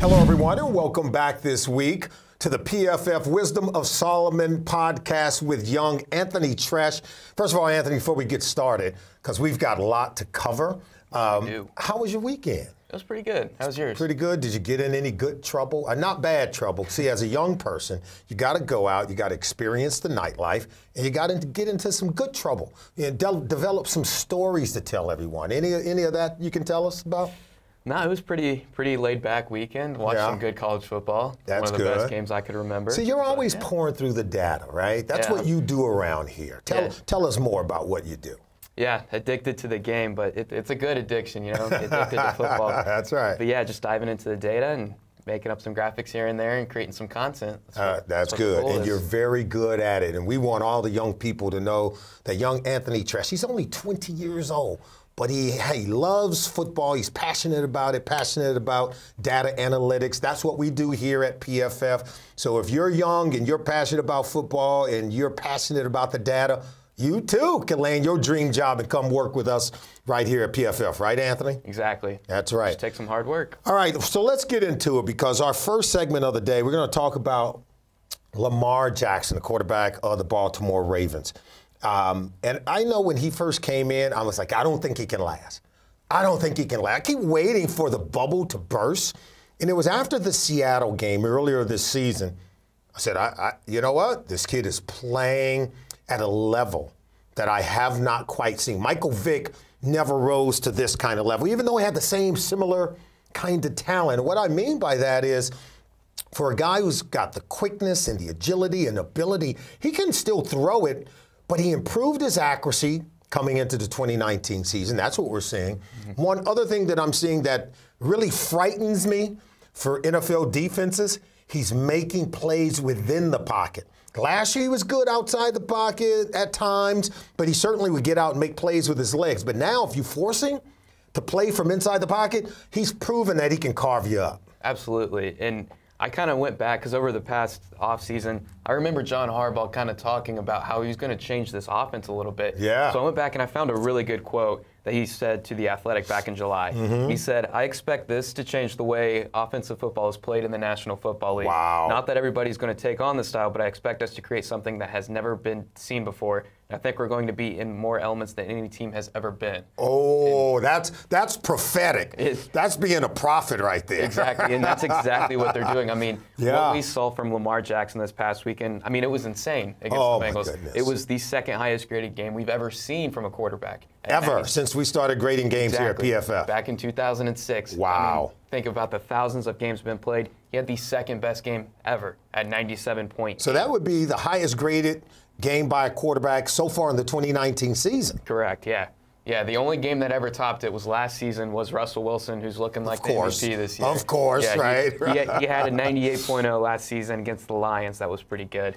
Hello, everyone, and welcome back this week to the PFF Wisdom of Solomon podcast with young Anthony Treash. First of all, Anthony, before we get started, because we've got a lot to cover, how was your weekend? It was pretty good. How was yours? Pretty good. Did you get in any good trouble? Not bad trouble. See, as a young person, you got to go out, you got to experience the nightlife, and you got to get into some good trouble and develop some stories to tell everyone. Any of that you can tell us about? No, it was pretty laid back weekend. Watched some good college football. That's one of the best games I could remember. So you're always pouring through the data, right? That's what you do around here. Tell us more about what you do. Yeah, addicted to the game, but it's a good addiction, you know, addicted to football. That's right. But yeah, just diving into the data and making up some graphics here and there and creating some content. That's good, and you're very good at it. And we want all the young people to know that young Anthony Treash, he's only 20 years old. But he loves football. He's passionate about it, passionate about data analytics. That's what we do here at PFF. So if you're young and you're passionate about football and you're passionate about the data, you too can land your dream job and come work with us right here at PFF. Right, Anthony? Exactly. That's right. Just take some hard work. All right, so let's get into it, because our first segment of the day, we're going to talk about Lamar Jackson, the quarterback of the Baltimore Ravens. And I know when he first came in, I was like, I don't think he can last. I don't think he can last. I keep waiting for the bubble to burst. And it was after the Seattle game earlier this season, I said, you know what? This kid is playing at a level that I have not quite seen. Michael Vick never rose to this kind of level, even though he had the same similar kind of talent. What I mean by that is, for a guy who's got the quickness and the agility and ability, he can still throw it. But he improved his accuracy coming into the 2019 season. That's what we're seeing. One other thing that I'm seeing that really frightens me for NFL defenses, he's making plays within the pocket. Last year he was good outside the pocket at times, but he certainly would get out and make plays with his legs. But now if you force him to play from inside the pocket, he's proven that he can carve you up. Absolutely. And I kind of went back, because over the past offseason, I remember John Harbaugh kind of talking about how he was going to change this offense a little bit. Yeah. So I went back and I found a really good quote that he said to The Athletic back in July. He said, "I expect this to change the way offensive football is played in the National Football League. Wow. Not that everybody's going to take on this style, but I expect us to create something that has never been seen before. I think we're going to be in more elements than any team has ever been." Oh, and that's prophetic. That's being a prophet right there. Exactly, and that's exactly what they're doing. I mean, what we saw from Lamar Jackson this past weekend, I mean, it was insane against the Bengals. My goodness. It was the second highest graded game we've ever seen from a quarterback. Ever, since we started grading games here at PFF. Back in 2006. Wow. I mean, think about the thousands of games been played. He had the second best game ever at 97 points. So that would be the highest graded game by a quarterback so far in the 2019 season. Correct, yeah. Yeah, the only game that ever topped it was last season, was Russell Wilson, who's looking like the MVP this year. Of course, right? He had a 98.0 last season against the Lions. That was pretty good.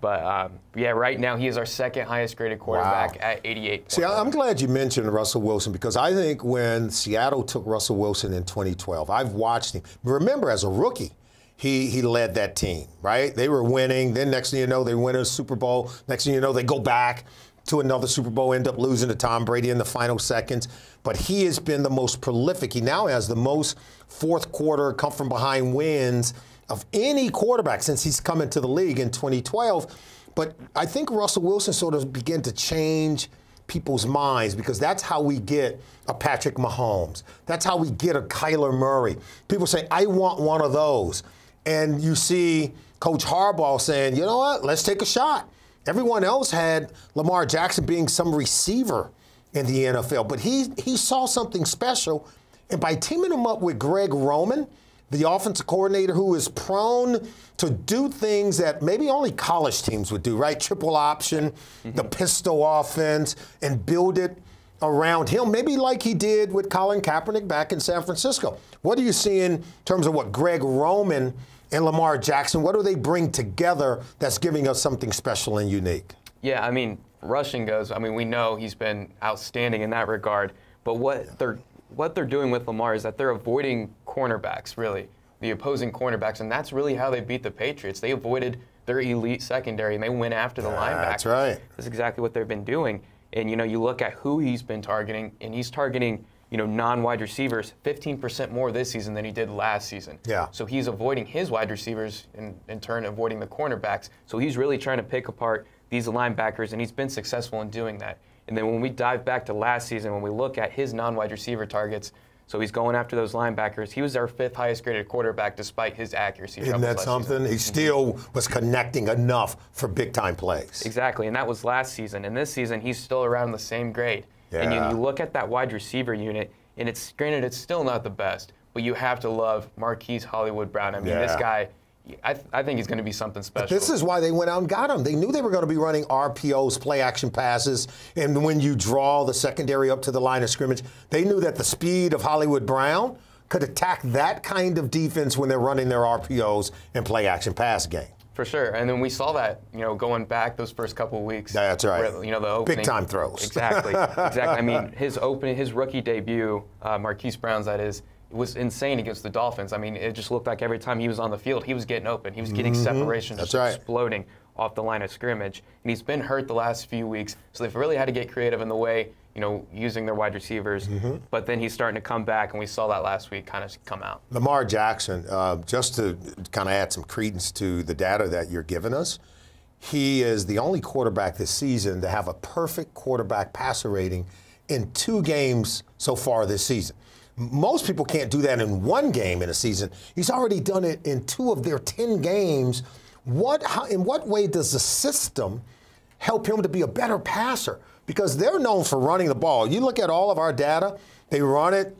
But, yeah, right now he is our second highest graded quarterback at 88. See, I'm glad you mentioned Russell Wilson, because I think when Seattle took Russell Wilson in 2012, I've watched him. Remember, as a rookie, he led that team, right? They were winning. Then next thing you know, they win a Super Bowl. Next thing you know, they go back to another Super Bowl, end up losing to Tom Brady in the final seconds. But he has been the most prolific. He now has the most fourth quarter come-from-behind wins of any quarterback since he's come into the league in 2012. But I think Russell Wilson sort of began to change people's minds, because that's how we get a Patrick Mahomes. That's how we get a Kyler Murray. People say, I want one of those. And you see Coach Harbaugh saying, you know what, let's take a shot. Everyone else had Lamar Jackson being some receiver in the NFL, but he saw something special. And by teaming him up with Greg Roman, the offensive coordinator who is prone to do things that maybe only college teams would do, right? Triple option, the pistol offense, and build it around him, maybe like he did with Colin Kaepernick back in San Francisco. What are you seeing in terms of what Greg Roman and Lamar Jackson, what do they bring together that's giving us something special and unique? Yeah, I mean, rushing goes, I mean, we know he's been outstanding in that regard, but what they're doing with Lamar is that they're avoiding cornerbacks, really, the opposing cornerbacks, and that's really how they beat the Patriots. They avoided their elite secondary, and they went after the linebackers. That's right. That's exactly what they've been doing. And, you know, you look at who he's been targeting, and he's targeting, you know, non-wide receivers 15% more this season than he did last season. Yeah. So he's avoiding his wide receivers and in turn avoiding the cornerbacks. So he's really trying to pick apart these linebackers, and he's been successful in doing that. And then when we dive back to last season, when we look at his non-wide receiver targets, so he's going after those linebackers. He was our 5th highest graded quarterback despite his accuracy. Isn't that something? Season. He still was connecting enough for big-time plays. Exactly, and that was last season. And this season, he's still around the same grade. Yeah. And you look at that wide receiver unit, and it's granted it's still not the best, but you have to love Marquise Hollywood Brown. I mean, this guy, I think he's going to be something special. But this is why they went out and got him. They knew they were going to be running RPOs, play-action passes, and when you draw the secondary up to the line of scrimmage, they knew that the speed of Hollywood Brown could attack that kind of defense when they're running their RPOs and play-action pass game. For sure, and then we saw that, you know, going back those first couple of weeks. That's right. Where, you know, the opening, big time throws. Exactly, exactly. I mean, his opening, his rookie debut, Marquise Brown's, that is. Was insane against the Dolphins. I mean, it just looked like every time he was on the field, he was getting open. He was getting separation, just exploding off the line of scrimmage. And he's been hurt the last few weeks, so they've really had to get creative in the way, you know, using their wide receivers. But then he's starting to come back, and we saw that last week kind of come out. Lamar Jackson, just to kind of add some credence to the data that you're giving us, he is the only quarterback this season to have a perfect quarterback passer rating in 2 games so far this season. Most people can't do that in 1 game in a season. He's already done it in 2 of their 10 games. In what way does the system help him to be a better passer? Because they're known for running the ball. You look at all of our data, they run it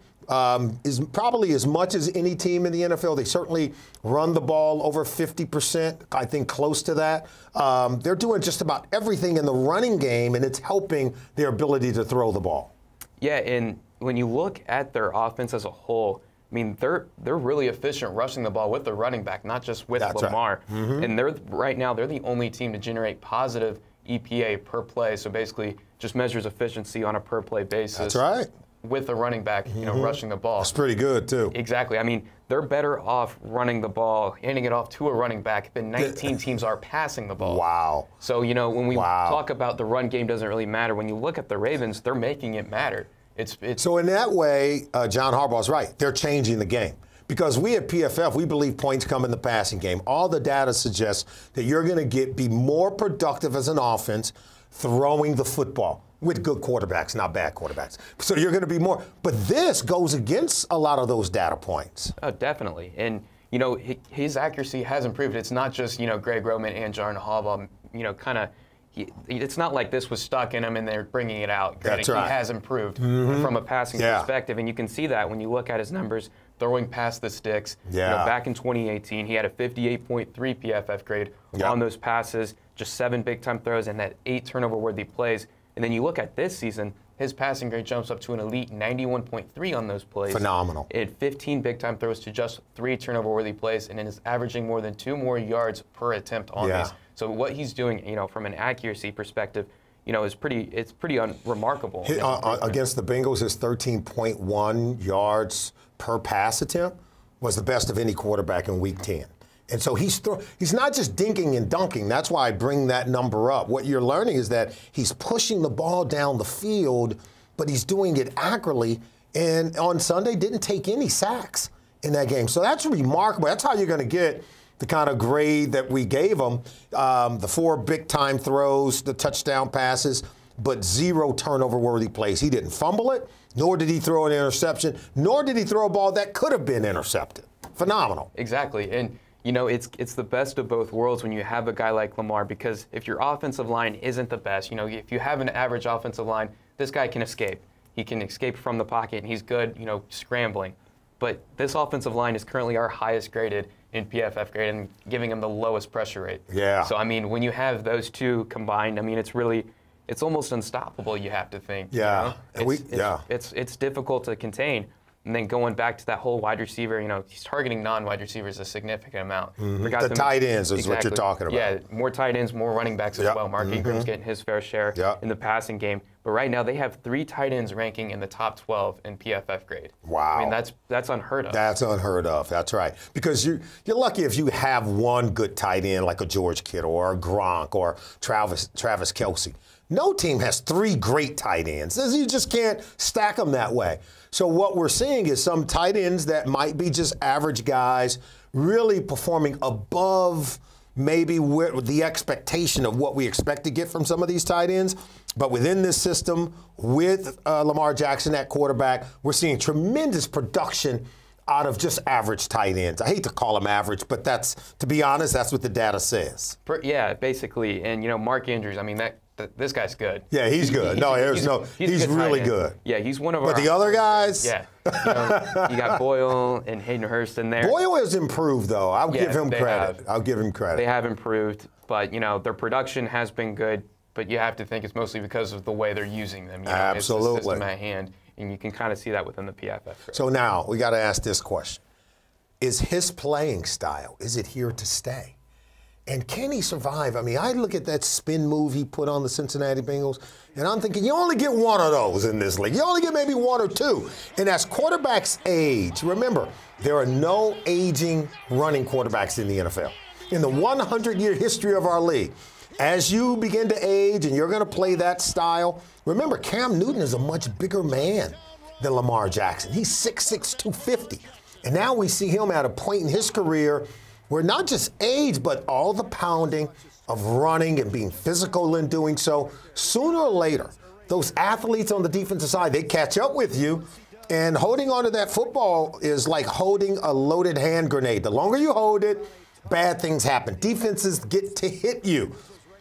is probably as much as any team in the NFL. They certainly run the ball over 50%, I think close to that. They're doing just about everything in the running game, and it's helping their ability to throw the ball. Yeah, and when you look at their offense as a whole, I mean, they're really efficient rushing the ball with the running back, not just with Lamar. Right. And right now they're the only team to generate positive EPA per play, so basically just measures efficiency on a per play basis. That's right. With the running back, you know, rushing the ball. That's pretty good too. Exactly. I mean, they're better off running the ball, handing it off to a running back than 19 teams are passing the ball. Wow. So, you know, when we talk about the run game doesn't really matter, when you look at the Ravens, they're making it matter. So in that way, John Harbaugh's right. They're changing the game. Because we at PFF, we believe points come in the passing game. All the data suggests that you're going to be more productive as an offense throwing the football with good quarterbacks, not bad quarterbacks. So you're going to be more. But this goes against a lot of those data points. Oh, definitely. And, you know, his accuracy has improved. It's not just, you know, Greg Roman and John Harbaugh, you know, kind of. It's not like this was stuck in him and they're bringing it out. That's right. He has improved from a passing perspective, and you can see that when you look at his numbers throwing past the sticks. Yeah. You know, back in 2018, he had a 58.3 PFF grade on those passes, just 7 big-time throws, and that 8 turnover-worthy plays. And then you look at this season, his passing grade jumps up to an elite 91.3 on those plays. Phenomenal. It had 15 big-time throws to just 3 turnover-worthy plays, and it is averaging more than 2 more yards per attempt on these. So what he's doing, you know, from an accuracy perspective, you know, is pretty remarkable. Against the Bengals, his 13.1 yards per pass attempt was the best of any quarterback in Week 10. And so he's not just dinking and dunking. That's why I bring that number up. What you're learning is that he's pushing the ball down the field, but he's doing it accurately. And on Sunday, didn't take any sacks in that game. So that's remarkable. That's how you're going to get the kind of grade that we gave him, the 4 big-time throws, the touchdown passes, but 0 turnover-worthy plays. He didn't fumble it, nor did he throw an interception, nor did he throw a ball that could have been intercepted. Phenomenal. Exactly. And, you know, it's the best of both worlds when you have a guy like Lamar, because if your offensive line isn't the best, you know, if you have an average offensive line, this guy can escape. He can escape from the pocket, and he's good, you know, scrambling. But this offensive line is currently our highest graded in PFF grade and giving him the lowest pressure rate. Yeah. So, I mean, when you have those 2 combined, I mean, it's really, it's almost unstoppable, you have to think. Yeah. You know? It's difficult to contain. And then going back to that whole wide receiver, you know, he's targeting non-wide receivers a significant amount. The tight ends is what you're talking about. Yeah, more tight ends, more running backs as well. Mark Ingram's getting his fair share in the passing game. But right now they have 3 tight ends ranking in the top 12 in PFF grade. Wow. I mean, that's unheard of. That's unheard of. That's right. Because you're lucky if you have 1 good tight end like a George Kittle or a Gronk or Travis Kelce. No team has three great tight ends. You just can't stack them that way. So what we're seeing is some tight ends that might be just average guys really performing above maybe the expectation of what we expect to get from some of these tight ends. But within this system, with Lamar Jackson at quarterback, we're seeing tremendous production out of just average tight ends. I hate to call them average, but that's, to be honest, that's what the data says. Yeah, basically. And, you know, Mark Andrews, I mean, this guy's good. Yeah, he's good. He's really good. Yeah, he's one of our. But the other guys? Yeah. You got Boyle and Hayden Hurst in there. Boyle has improved, though. I'll give him credit. I'll give him credit. They have improved, but, you know, their production has been good, but you have to think it's mostly because of the way they're using them. You know, absolutely. It's the system at hand, and you can kind of see that within the PFF. Right? So now we got to ask this question. Is his playing style, is it here to stay? And can he survive? I mean, I look at that spin move he put on the Cincinnati Bengals, and I'm thinking, you only get one of those in this league. You only get maybe one or two. And that's quarterbacks age. Remember, there are no aging running quarterbacks in the NFL. In the 100-year history of our league, as you begin to age and you're going to play that style, remember, Cam Newton is a much bigger man than Lamar Jackson. He's 6'6", 250. And now we see him at a point in his career where not just age, but all the pounding of running and being physical in doing so, sooner or later, those athletes on the defensive side, they catch up with you, and holding onto that football is like holding a loaded hand grenade. The longer you hold it, bad things happen. Defenses get to hit you.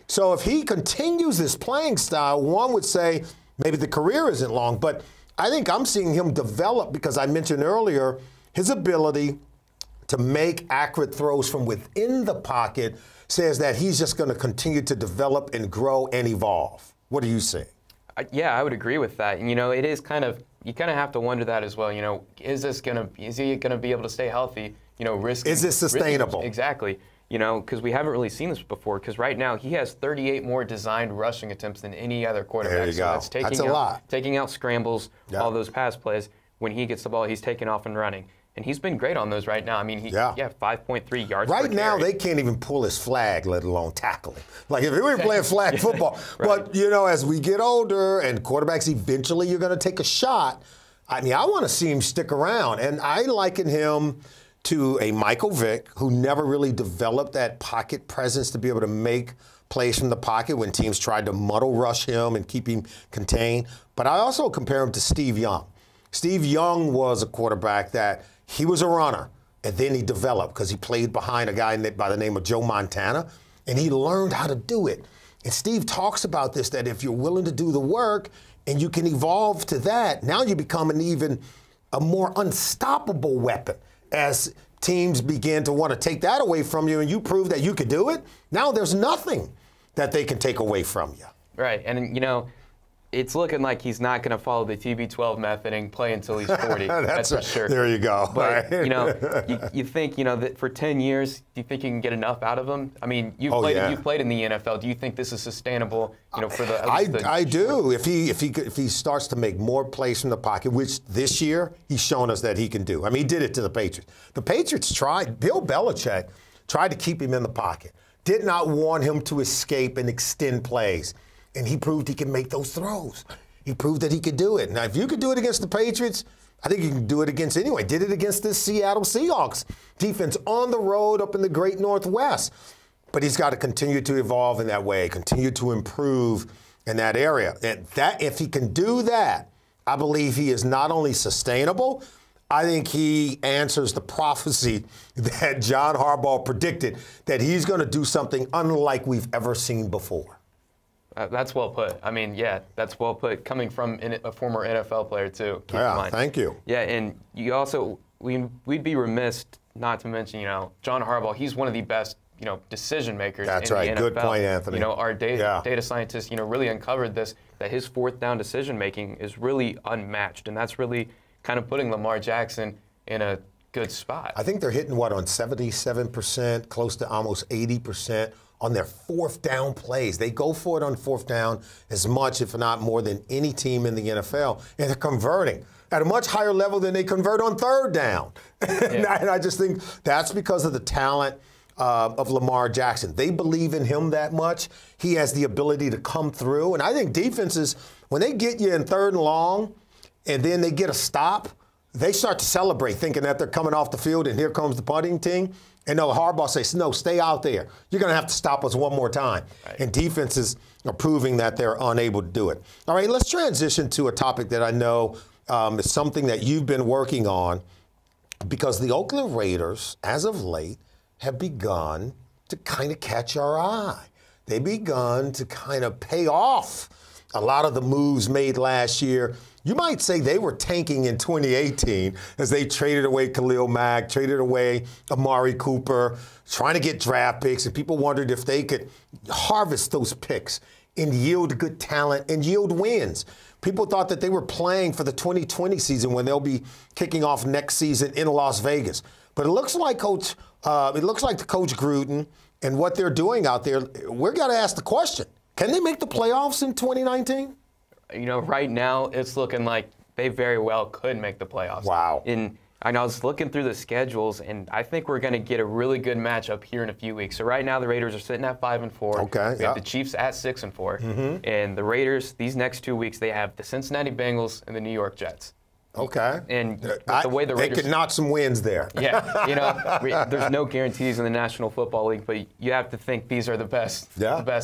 So if he continues this playing style, one would say maybe the career isn't long, but I think I'm seeing him develop because I mentioned earlier his ability to make accurate throws from within the pocket says that he's just going to continue to develop and grow and evolve. What do you say? Yeah, I would agree with that. And, you know, it is kind of, you kind of have to wonder that as well. You know, is he going to be able to stay healthy? You know, risk. Is this sustainable? Exactly. You know, because we haven't really seen this before. Because right now he has 38 more designed rushing attempts than any other quarterback. There you go. So that's a lot. Taking out scrambles, all those pass plays. When he gets the ball, he's taking off and running. And he's been great on those right now. I mean, he 5.3 yards per carry. Right now, they can't even pull his flag, let alone tackle him. Like, if we were playing flag football. Right. But, you know, as we get older and quarterbacks, eventually you're going to take a shot. I mean, I want to see him stick around. And I liken him to a Michael Vick who never really developed that pocket presence to be able to make plays from the pocket when teams tried to muddle rush him and keep him contained. But I also compare him to Steve Young. Steve Young was a quarterback that he was a runner, and then he developed because he played behind a guy by the name of Joe Montana, and he learned how to do it. And Steve talks about this, that if you're willing to do the work and you can evolve to that, now you become an even a more unstoppable weapon. As teams begin to want to take that away from you and you prove that you could do it, now there's nothing that they can take away from you. Right, and you know, it's looking like he's not going to follow the TB12 method and play until he's 40. That's for sure. There you go. But, you know, you think, you know, that for 10 years, do you think you can get enough out of him? I mean, you've played in the NFL. Do you think this is sustainable, you know, for the I do. If he starts to make more plays from the pocket, which this year he's shown us that he can do. I mean, he did it to the Patriots. The Patriots tried, Bill Belichick tried to keep him in the pocket, did not want him to escape and extend plays. And he proved he can make those throws. He proved that he could do it. Now, if you could do it against the Patriots, I think you can do it against anyone. Did it against this Seattle Seahawks defense on the road up in the great Northwest. But he's got to continue to evolve in that way, continue to improve in that area. And that, if he can do that, I believe he is not only sustainable, I think he answers the prophecy that John Harbaugh predicted, that he's going to do something unlike we've ever seen before. That's well put. I mean, yeah, that's well put. Coming from a former NFL player, too. Yeah, thank you. Yeah, and you also, we'd be remiss not to mention, you know, John Harbaugh. He's one of the best, you know, decision makers. That's right. Good point, Anthony. You know, our data scientists, you know, really uncovered this, that his fourth down decision making is really unmatched, and that's really kind of putting Lamar Jackson in a good spot. I think they're hitting what on 77%, close to almost 80%. On their fourth down plays. They go for it on fourth down as much, if not more, than any team in the NFL. And they're converting at a much higher level than they convert on third down. Yeah. And I just think that's because of the talent of Lamar Jackson. They believe in him that much. He has the ability to come through. And I think defenses, when they get you in third and long and then they get a stop, they start to celebrate thinking that they're coming off the field and here comes the punting team. And no, Harbaugh says, no, stay out there. You're going to have to stop us one more time. Right. And defenses are proving that they're unable to do it. All right, let's transition to a topic that I know is something that you've been working on, because the Oakland Raiders, as of late, have begun to kind of catch our eye. They've begun to kind of pay off a lot of the moves made last year. You might say they were tanking in 2018 as they traded away Khalil Mack, traded away Amari Cooper, trying to get draft picks, and people wondered if they could harvest those picks and yield good talent and yield wins. People thought that they were playing for the 2020 season when they'll be kicking off next season in Las Vegas. But it looks like Coach Gruden and what they're doing out there, we're got to ask the question, can they make the playoffs in 2019? You know, right now it's looking like they very well could make the playoffs. Wow. And I was looking through the schedules, and I think we're going to get a really good matchup here in a few weeks. So right now the Raiders are sitting at 5-4. Okay. We have the Chiefs at 6-4. Mm-hmm. And the Raiders, these next 2 weeks, they have the Cincinnati Bengals and the New York Jets. Okay. And the way the Raiders, they could notch some wins there. Yeah. You know, there's no guarantees in the National Football League, but you have to think these are the best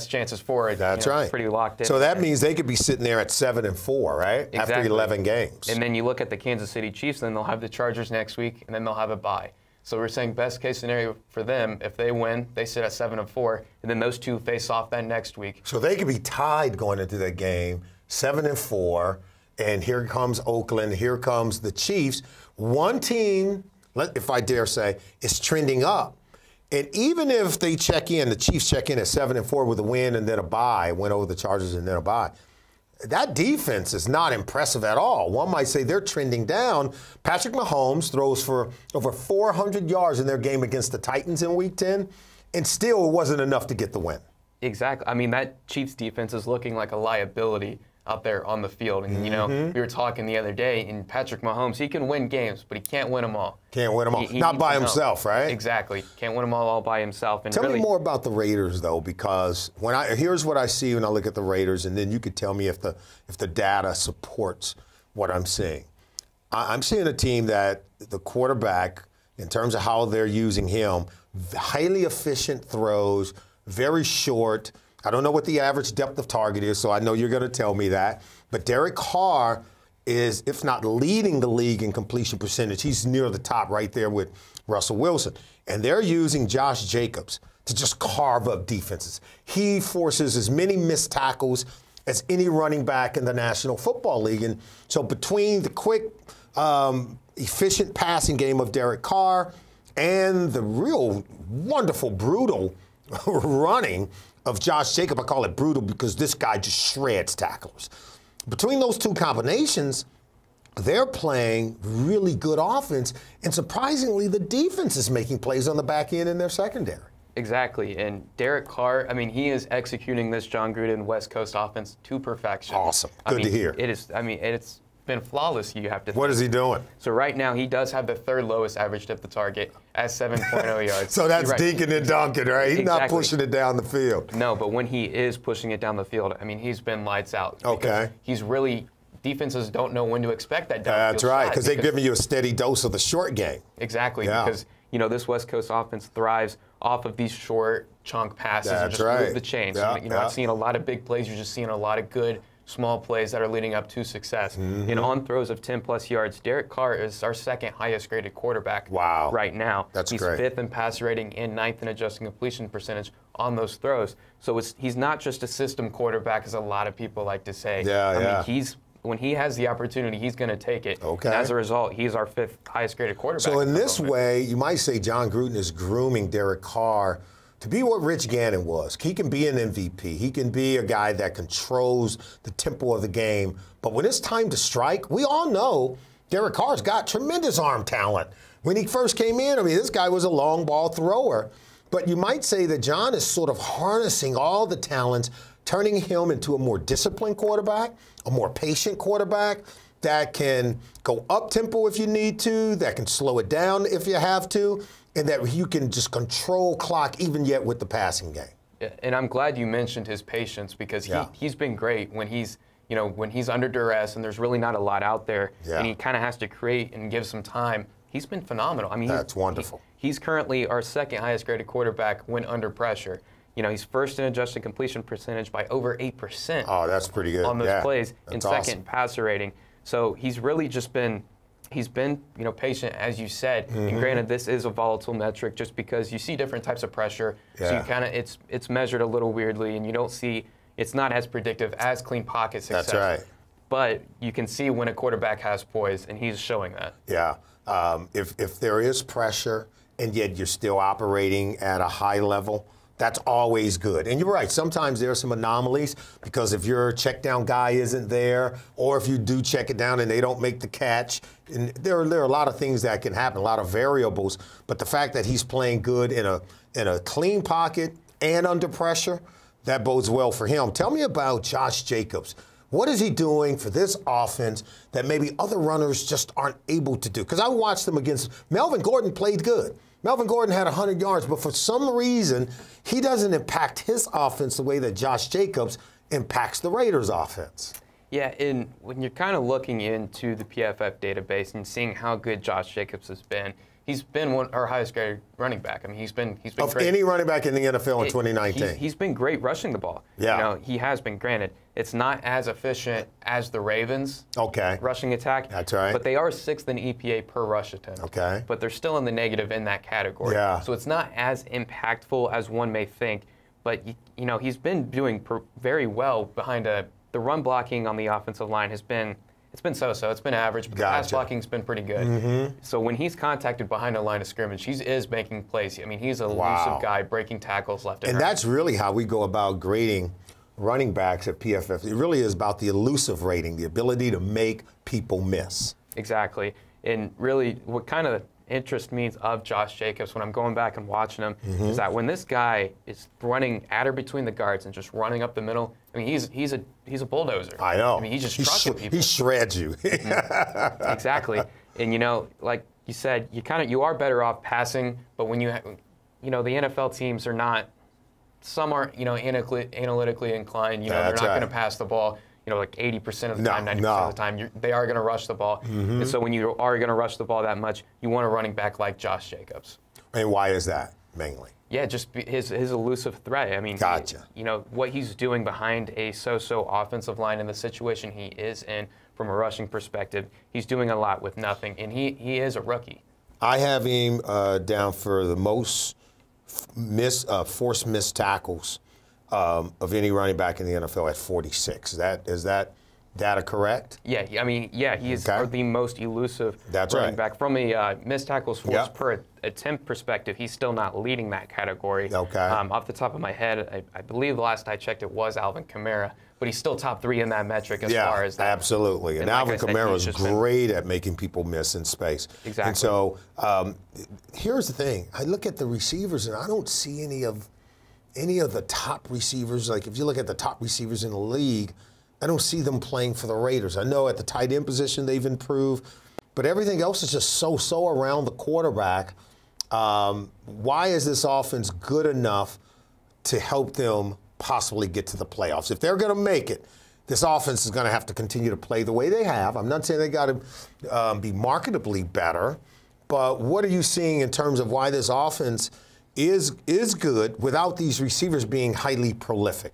chances for it. That's right. Pretty locked in. So that means they could be sitting there at 7-4, right? Exactly. After 11 games. And then you look at the Kansas City Chiefs, then they'll have the Chargers next week, and then they'll have a bye. So we're saying best case scenario for them, if they win, they sit at 7-4, and then those two face off then next week. So they could be tied going into that game, 7-4. And here comes Oakland, here comes the Chiefs. One team, if I dare say, is trending up. And even if they check in, the Chiefs check in at 7-4 with a win and then a bye, went over the Chargers and then a bye, that defense is not impressive at all. One might say they're trending down. Patrick Mahomes throws for over 400 yards in their game against the Titans in Week 10, and still it wasn't enough to get the win. Exactly. I mean, that Chiefs defense is looking like a liability out there on the field. And, you know, we were talking the other day, and Patrick Mahomes, he can win games, but he can't win them all. Can't win them all. Not by himself, right? Exactly. Can't win them all by himself. And tell me more about the Raiders, though, because when here's what I see when I look at the Raiders, and then you could tell me if the data supports what I'm seeing. I'm seeing a team that the quarterback, in terms of how they're using him, highly efficient throws, very short. I don't know what the average depth of target is, so I know you're going to tell me that. But Derek Carr is, if not leading the league in completion percentage, he's near the top right there with Russell Wilson. And they're using Josh Jacobs to just carve up defenses. He forces as many missed tackles as any running back in the National Football League. And so between the quick, efficient passing game of Derek Carr and the real wonderful, brutal running of Josh Jacobs, I call it brutal because this guy just shreds tacklers. Between those two combinations, they're playing really good offense, and surprisingly, the defense is making plays on the back end in their secondary. Exactly, and Derek Carr, I mean, he is executing this Jon Gruden West Coast offense to perfection. Awesome, good to hear. It is. I mean, it's been flawless, you have to think. What is he doing? So right now, he does have the third lowest average depth of target at 7.0 yards. So that's right. Dinkin' and dunking, right? He's not pushing it down the field. No, but when he is pushing it down the field, I mean, he's been lights out. Okay. He's really, defenses don't know when to expect that downfield. That's right, because they've given you a steady dose of the short game. Exactly, because, you know, this West Coast offense thrives off of these short chunk passes. That's just right. Move the chains. Yeah, you know, I've seen a lot of big plays. You're just seeing a lot of good small plays that are leading up to success. Mm-hmm. And on throws of 10-plus yards, Derek Carr is our second highest-graded quarterback right now. He's fifth in passer rating and ninth in adjusted completion percentage on those throws. So he's not just a system quarterback, as a lot of people like to say. I mean, when he has the opportunity, he's going to take it. Okay. And as a result, he's our fifth highest-graded quarterback. So in this way, you might say Jon Gruden is grooming Derek Carr to be what Rich Gannon was. He can be an MVP. He can be a guy that controls the tempo of the game. But when it's time to strike, we all know Derek Carr's got tremendous arm talent. When he first came in, I mean, this guy was a long ball thrower. But you might say that John is sort of harnessing all the talents, turning him into a more disciplined quarterback, a more patient quarterback, that can go up-tempo if you need to, that can slow it down if you have to, and that you can just control clock even yet with the passing game. Yeah, and I'm glad you mentioned his patience because he's been great when he's, you know, when he's under duress and there's really not a lot out there and he kind of has to create and give some time. He's been phenomenal. I mean, that's wonderful. He's currently our second highest graded quarterback when under pressure. You know, he's first in adjusted completion percentage by over 8%. Oh, that's pretty good. On those plays, and second in passer rating. So he's really just been, you know, patient, as you said. And granted, this is a volatile metric just because you see different types of pressure. So you kind of, it's measured a little weirdly, and you don't see, it's not as predictive as clean pocket success. That's right. But you can see when a quarterback has poise, and he's showing that. Yeah. If there is pressure, and yet you're still operating at a high level, that's always good. And you're right, sometimes there are some anomalies because if your check down guy isn't there, or if you do check it down and they don't make the catch, and there are a lot of things that can happen, a lot of variables. But the fact that he's playing good in a clean pocket and under pressure, that bodes well for him. Tell me about Josh Jacobs. What is he doing for this offense that maybe other runners just aren't able to do? Because I watched them against Melvin Gordon played good. Melvin Gordon had 100 yards, but for some reason, he doesn't impact his offense the way that Josh Jacobs impacts the Raiders' offense. Yeah, and when you're kind of looking into the PFF database and seeing how good Josh Jacobs has been, he's been our highest graded running back. I mean, he's been great. Of any running back in the NFL in 2019. He's been great rushing the ball. Yeah. You know, he has been. Granted, it's not as efficient as the Ravens' rushing attack. That's right. But they are sixth in EPA per rush attempt. Okay. But they're still in the negative in that category. Yeah. So it's not as impactful as one may think. But, you know, he's been doing very well behind the run blocking on the offensive line has been so-so. It's been average, but the pass blocking's been pretty good. So when he's contacted behind a line of scrimmage, he is making plays. I mean, he's an elusive guy, breaking tackles left and right. And that's really how we go about grading running backs at PFF. It really is about the elusive rating, the ability to make people miss. Exactly. And really what kind of interests me of Josh Jacobs when I'm going back and watching him is that when this guy is running at or between the guards and just running up the middle, I mean, he's a bulldozer. I know. I mean, he's trucking people. He shreds you. Exactly. And, you know, like you said, you are better off passing, but when you know, the NFL teams are not, some are, you know, analytically inclined. You know, they're not going to pass the ball, you know, like 80% of the time, 90% of the time. They are going to rush the ball. And so when you are going to rush the ball that much, you want a running back like Josh Jacobs. And why is that mainly? Yeah, just his elusive threat. I mean, you know, what he's doing behind a so-so offensive line in the situation he is in from a rushing perspective, he's doing a lot with nothing, and he is a rookie. I have him down for the most forced missed tackles of any running back in the NFL at 46. Is that data correct? Yeah, I mean, he is the most elusive running back. From a missed tackles force per attempt perspective, he's still not leading that category. Okay. Off the top of my head, I believe last I checked it was Alvin Kamara, but he's still top 3 in that metric as far as that. Yeah, absolutely. And Alvin Kamara is great at making people miss in space. Exactly. And so here's the thing. I look at the receivers, and I don't see any of the top receivers. Like if you look at the top receivers in the league, I don't see them playing for the Raiders. I know at the tight end position they've improved, but everything else is just so-so around the quarterback. Why is this offense good enough to help them possibly get to the playoffs? If they're going to make it, this offense is going to have to continue to play the way they have. I'm not saying they got to be marketably better, but what are you seeing in terms of why this offense is good without these receivers being highly prolific?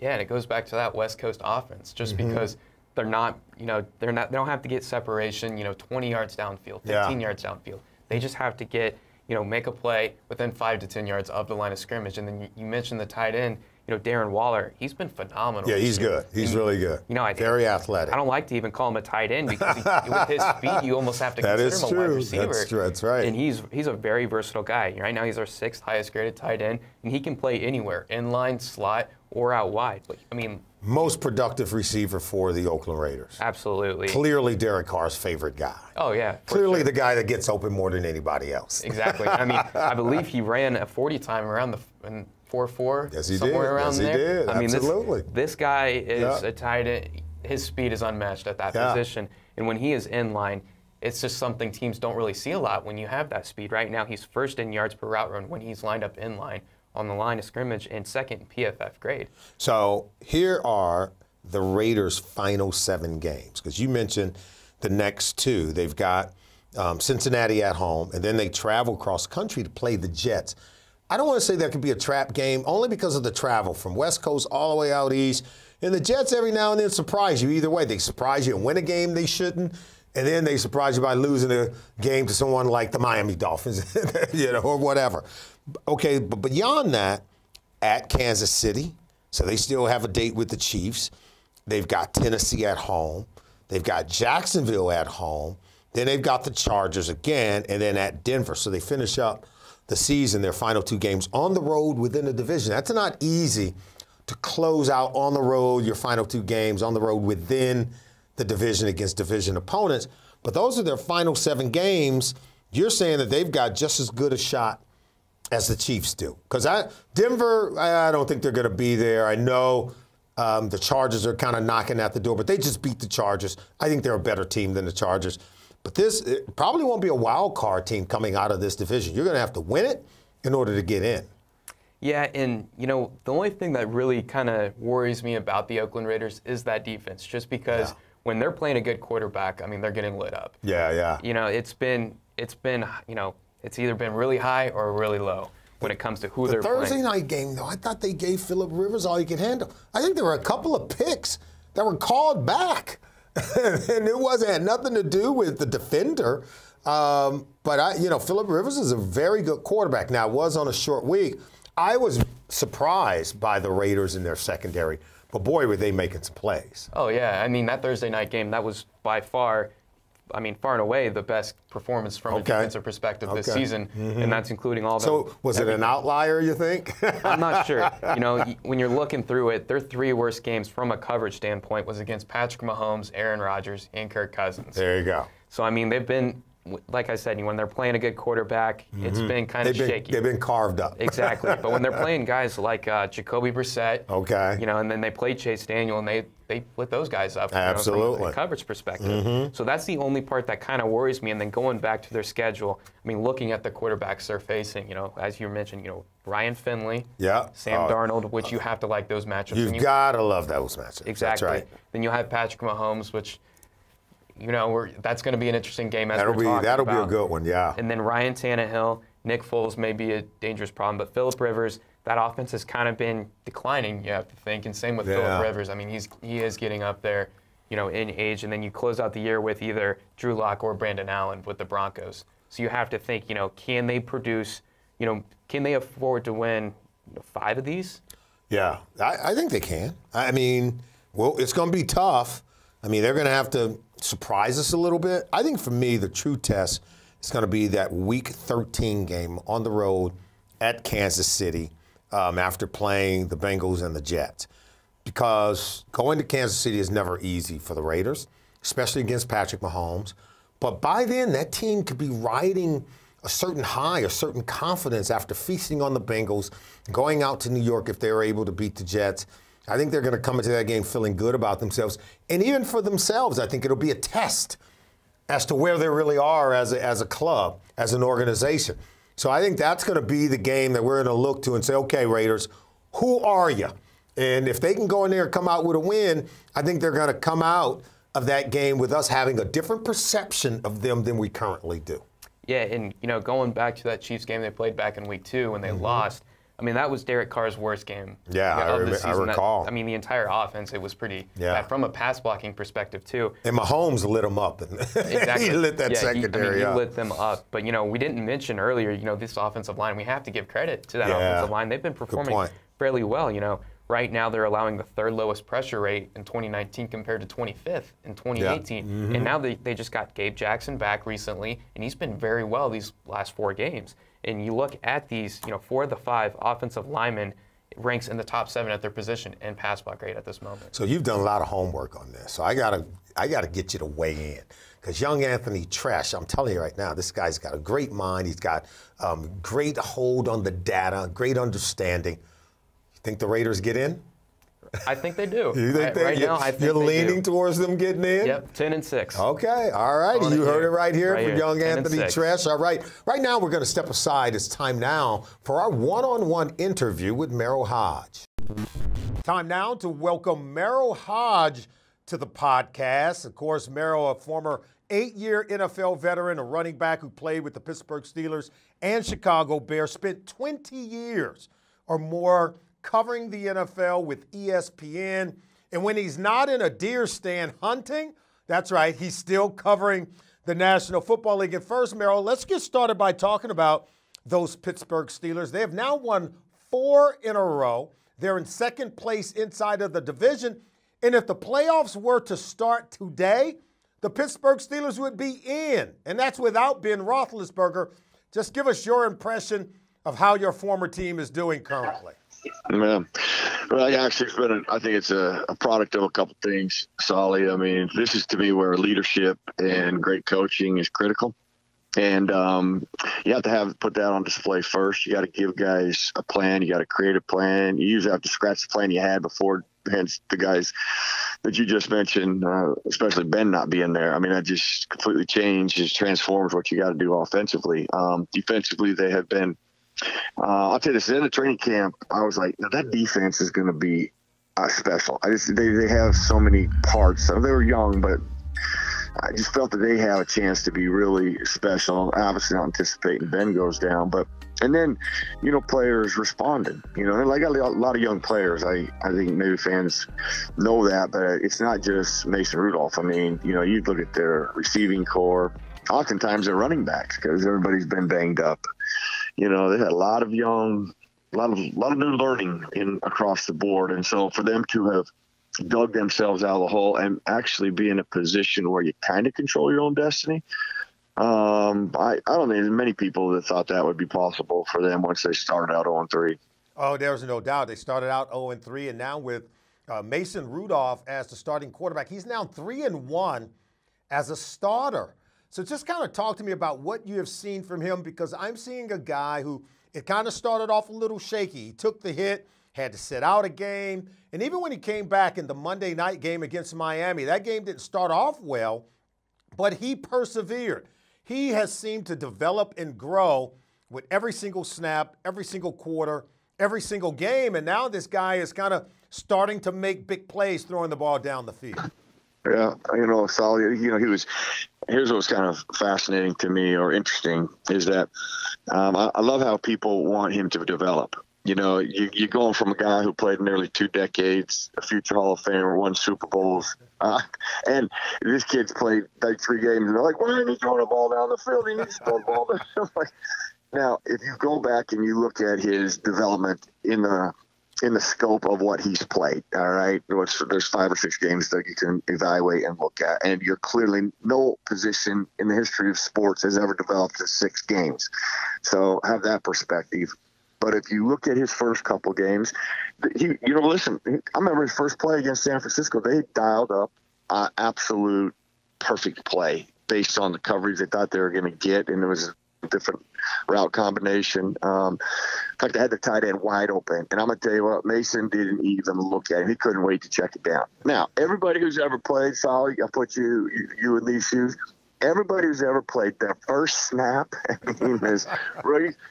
Yeah, and it goes back to that West Coast offense, just because they're not, you know, they don't have to get separation, you know, 20 yards downfield, 15 yards downfield. They just have to get, you know, make a play within 5 to 10 yards of the line of scrimmage. And then you mentioned the tight end, you know, Darren Waller. He's been phenomenal. Yeah, he's good. He's really good. You know, very athletic. I don't like to even call him a tight end because with his speed, you almost have to consider him a wide receiver. That's true. That's right. And he's a very versatile guy. Right now, he's our 6th highest graded tight end, and he can play anywhere, inline, slot, or out wide. But, I mean, most productive receiver for the Oakland Raiders. Absolutely. Clearly Derek Carr's favorite guy. Oh, yeah. Clearly the guy that gets open more than anybody else. Exactly. I mean, I believe he ran a 40 time around the 4.4. Yes, he did. Somewhere around there. Yes, he did. I mean, absolutely. This guy is a tight end. His speed is unmatched at that position. And when he is in line, it's just something teams don't really see a lot when you have that speed. Right now, he's first in yards per route run when he's lined up in line on the line of scrimmage, and second in PFF grade. So here are the Raiders' final 7 games, because you mentioned the next 2. They've got Cincinnati at home, and then they travel cross-country to play the Jets. I don't want to say that could be a trap game only because of the travel from West Coast all the way out east. And the Jets every now and then surprise you either way. They surprise you and win a game they shouldn't, and then they surprise you by losing a game to someone like the Miami Dolphins, you know, or whatever. Okay, but beyond that, at Kansas City, so they still have a date with the Chiefs. They've got Tennessee at home. They've got Jacksonville at home. Then they've got the Chargers again, and then at Denver. So they finish up the season, their final 2 games on the road within the division. That's not easy to close out on the road, your final 2 games on the road within the division against division opponents. But those are their final 7 games. You're saying that they've got just as good a shot as the Chiefs do. Because Denver, I don't think they're going to be there. I know the Chargers are kind of knocking at the door, but they just beat the Chargers. I think they're a better team than the Chargers. But this probably won't be a wild card team coming out of this division. You're going to have to win it in order to get in. Yeah, and, you know, the only thing that really kind of worries me about the Oakland Raiders is that defense, just because when they're playing a good quarterback, I mean, they're getting lit up. Yeah, yeah. You know, it's been, you know, it's either been really high or really low when it comes to who they're playing. The Thursday night game, though, I thought they gave Philip Rivers all he could handle. I think there were a couple of picks that were called back, and it had nothing to do with the defender. But, you know, Philip Rivers is a very good quarterback. Now, it was on a short week. I was surprised by the Raiders in their secondary, but boy, were they making some plays. Oh, yeah. I mean, that Thursday night game, that was by far, I mean, far and away the best performance from a defensive perspective this season, and that's including all that. So was it an outlier, you think? I'm not sure. You know, when you're looking through it, their 3 worst games from a coverage standpoint was against Patrick Mahomes, Aaron Rodgers, and Kirk Cousins. There you go. So, I mean, they've been, like I said, when they're playing a good quarterback, it's been kind of shaky. They've been carved up. Exactly. But when they're playing guys like Jacoby Brissett, you know, and then they play Chase Daniel, and they lit those guys up. Absolutely. From a coverage perspective. So that's the only part that kind of worries me. And then going back to their schedule, I mean, looking at the quarterbacks they're facing, you know, as you mentioned, you know, Ryan Finley, Sam Darnold, which you have to like those matchups. You've got to love those matchups. Exactly. That's right. Then you'll have Patrick Mahomes, which, you know, that's going to be an interesting game as we're talking about. That'll be a good one, yeah. And then Ryan Tannehill, Nick Foles may be a dangerous problem, but Philip Rivers, that offense has kind of been declining, you have to think, and same with Philip Rivers. I mean, he is getting up there, you know, in age, and then you close out the year with either Drew Lock or Brandon Allen with the Broncos. So you have to think, you know, can they produce, you know, can they afford to win 5 of these? Yeah, I think they can. I mean, well, it's going to be tough. I mean, they're going to have to surprise us a little bit. I think for me, the true test is going to be that Week 13 game on the road at Kansas City after playing the Bengals and the Jets, because going to Kansas City is never easy for the Raiders, especially against Patrick Mahomes. But by then, that team could be riding a certain high, a certain confidence after feasting on the Bengals, going out to New York if they're able to beat the Jets. I think they're going to come into that game feeling good about themselves. And even for themselves, I think it'll be a test as to where they really are as a club, as an organization. So I think that's going to be the game that we're going to look to and say, okay, Raiders, who are you? And if they can go in there and come out with a win, I think they're going to come out of that game with us having a different perception of them than we currently do. Yeah, and, you know, going back to that Chiefs game they played back in Week 2 when they lost, I mean, that was Derek Carr's worst game of the season. I recall. I mean, the entire offense, it was pretty bad from a pass-blocking perspective, too. And Mahomes lit them up. Exactly. He lit that secondary up. He lit them up. But, you know, we didn't mention earlier, you know, this offensive line. We have to give credit to that offensive line. They've been performing fairly well, you know. Right now, they're allowing the 3rd lowest pressure rate in 2019 compared to 25th in 2018. And now they just got Gabe Jackson back recently, and he's been very well these last 4 games. And you look at these, you know, 4 of the 5 offensive linemen ranks in the top 7 at their position in pass block rate at this moment. So you've done a lot of homework on this. So I gotta get you to weigh in, because young Anthony Treash, I'm telling you right now, this guy's got a great mind. He's got great hold on the data, great understanding. You think the Raiders get in? I think they do. You think you're leaning towards them getting in? Yep, 10-6. Okay, all right. You heard it right here from young Anthony Treash. All right. Right now, we're going to step aside. It's time now for our one-on-one interview with Merril Hoge. Time now to welcome Merril Hoge to the podcast. Of course, Merril, a former 8-year NFL veteran, a running back who played with the Pittsburgh Steelers and Chicago Bears, spent 20 years or more covering the NFL with ESPN. And when he's not in a deer stand hunting, that's right, he's still covering the National Football League. And first, Merril, let's get started by talking about those Pittsburgh Steelers. They have now won 4 in a row. They're in second place inside of the division. And if the playoffs were to start today, the Pittsburgh Steelers would be in, and that's without Ben Roethlisberger. Just give us your impression of how your former team is doing currently. Yeah. Well, actually, it's been I think it's a product of a couple things, Solly. I mean, this is to me where leadership and great coaching is critical. And you have to put that on display first. You got to give guys a plan. You got to create a plan. You usually have to scratch the plan you had before, hence the guys that you just mentioned, especially Ben not being there. I mean, that just completely changes, transforms what you got to do offensively. Defensively, they have been I'll tell you this, in the training camp, I was like, now that defense is going to be special. They have so many parts. I mean, they were young, but I just felt that they have a chance to be really special. Obviously, not anticipating Ben goes down, but and then, you know, players responded. You know, they got a lot of young players. I think maybe fans know that, but it's not just Mason Rudolph. I mean, you know, you look at their receiving core. Oftentimes, they're running backs because everybody's been banged up. You know, they had a lot of young, a lot of new learning across the board, and so for them to have dug themselves out of the hole and actually be in a position where you kind of control your own destiny. I don't think there's many people that thought that would be possible for them once they started out 0-3. Oh, there's no doubt. They started out 0-3, and now with Mason Rudolph as the starting quarterback, he's now 3-1 as a starter. So just kind of talk to me about what you have seen from him, because I'm seeing a guy who it kind of started off a little shaky. He took the hit, had to sit out a game, and even when he came back in the Monday night game against Miami, that game didn't start off well, but he persevered. He has seemed to develop and grow with every single snap, every single quarter, every single game, and now this guy is kind of starting to make big plays throwing the ball down the field. Yeah, you know, Solly, you know, here's what was kind of fascinating to me or interesting is that I love how people want him to develop. You know, you're going from a guy who played nearly 2 decades, a future Hall of Famer, won Super Bowls, and this kid's played like 3 games. And they're like, why isn't he throwing the ball down the field? He needs to throw the ball down the field. Now, if you go back and you look at his development in the scope of what he's played, all right? There's 5 or 6 games that you can evaluate and look at, and you're clearly no position in the history of sports has ever developed in 6 games. So have that perspective. But if you look at his first couple games, I remember his first play against San Francisco. They dialed up an absolute perfect play based on the coverage they thought they were going to get, and it was a different route combination. In fact, they had the tight end wide open. And I'm going to tell you what, Mason didn't even look at him. He couldn't wait to check it down. Now, everybody who's ever played, Solly, I put you in these shoes, everybody who's ever played their first snap, I mean, is really –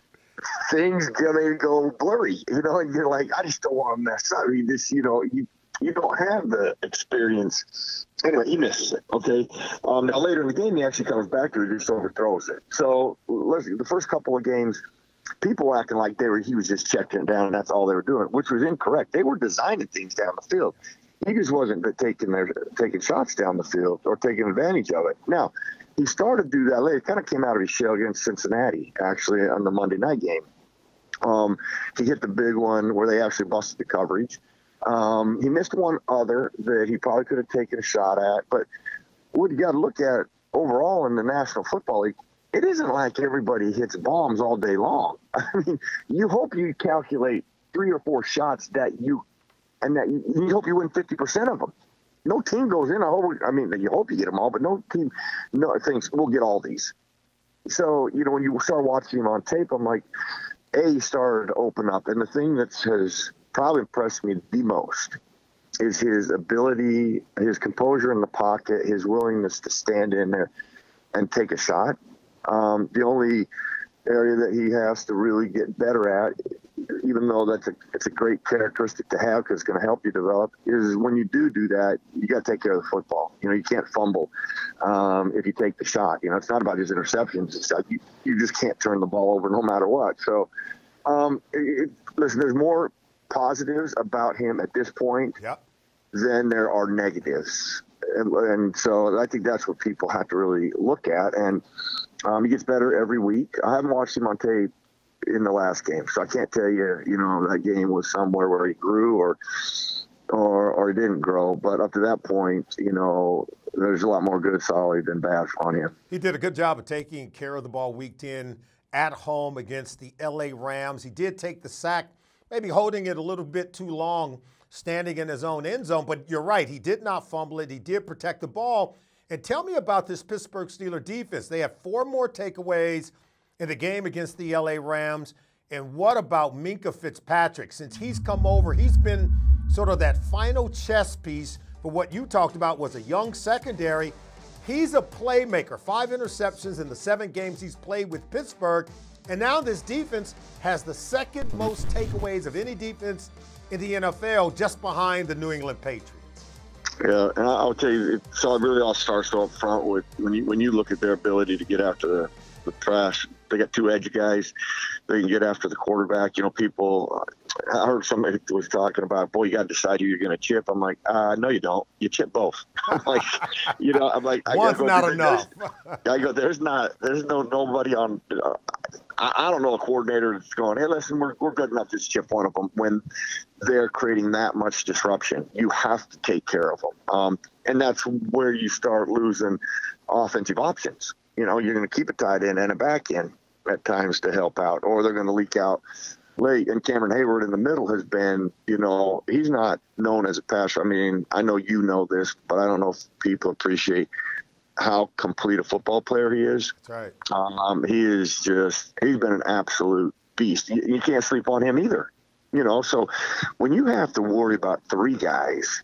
things go blurry, you know, and you're like, I just don't want to mess up. I mean, this, you know, you don't have the experience. Anyway, he misses it, okay? Now, later in the game, he actually comes back and he just overthrows it. So, listen, the first couple of games, people acting like he was just checking it down and that's all they were doing, which was incorrect. They were designing things down the field. He just wasn't taking shots down the field or taking advantage of it. Now, he started to do that later. He kind of came out of his shell against Cincinnati, actually, on the Monday night game. He hit the big one where they actually busted the coverage. He missed one other that he probably could have taken a shot at. But what you got to look at overall in the National Football League, it isn't like everybody hits bombs all day long. I mean, you hope you calculate 3 or 4 shots you hope you win 50% of them. No team goes in. I mean, you hope you get them all, but no team thinks we'll get all these. So, you know, when you start watching him on tape, I'm like, he started to open up. And the thing that has probably impressed me the most is his ability, his composure in the pocket, his willingness to stand in there and take a shot. The only area that he has to really get better at, even though it's a great characteristic to have because it's going to help you develop, is when you do that, you got to take care of the football. You know, you can't fumble if you take the shot. You know, it's not about his interceptions. It's like you just can't turn the ball over no matter what. So, listen, there's more positives about him at this point than there are negatives. And so I think that's what people have to really look at. And he gets better every week. I haven't watched him on tape in the last game, so I can't tell you, you know, that game was somewhere where he grew or he didn't grow. But up to that point, you know, there's a lot more good, solid than bad on him. He did a good job of taking care of the ball week 10 at home against the L.A. Rams. He did take the sack, maybe holding it a little bit too long, standing in his own end zone. But you're right, he did not fumble it. He did protect the ball. And tell me about this Pittsburgh Steelers defense. They have 4 more takeaways in the game against the L.A. Rams. And what about Minkah Fitzpatrick? Since he's come over, he's been sort of that final chess piece for what you talked about was a young secondary. He's a playmaker. 5 interceptions in the 7 games he's played with Pittsburgh. And now this defense has the 2nd most takeaways of any defense in the NFL, just behind the New England Patriots. Yeah, and I'll tell you, so it really all starts up front with when you look at their ability to get after the trash. They got 2 edge guys. They can get after the quarterback. You know, people, I heard somebody was talking about, boy, you got to decide who you're going to chip. I'm like, no, you don't. You chip both. I'm like, you know, I'm like, one's not enough. I go, there's nobody on. I don't know a coordinator that's going, hey, listen, we're good enough to chip one of them when they're creating that much disruption. You have to take care of them. And that's where you start losing offensive options. You know, you're going to keep a tight end and a back end at times to help out, or they're going to leak out late. And Cameron Hayward in the middle has been, you know, he's not known as a passer. I mean, I know you know this, but I don't know if people appreciate how complete a football player he is. That's right. He is just, he's been an absolute beast. You can't sleep on him either, you know. So when you have to worry about 3 guys,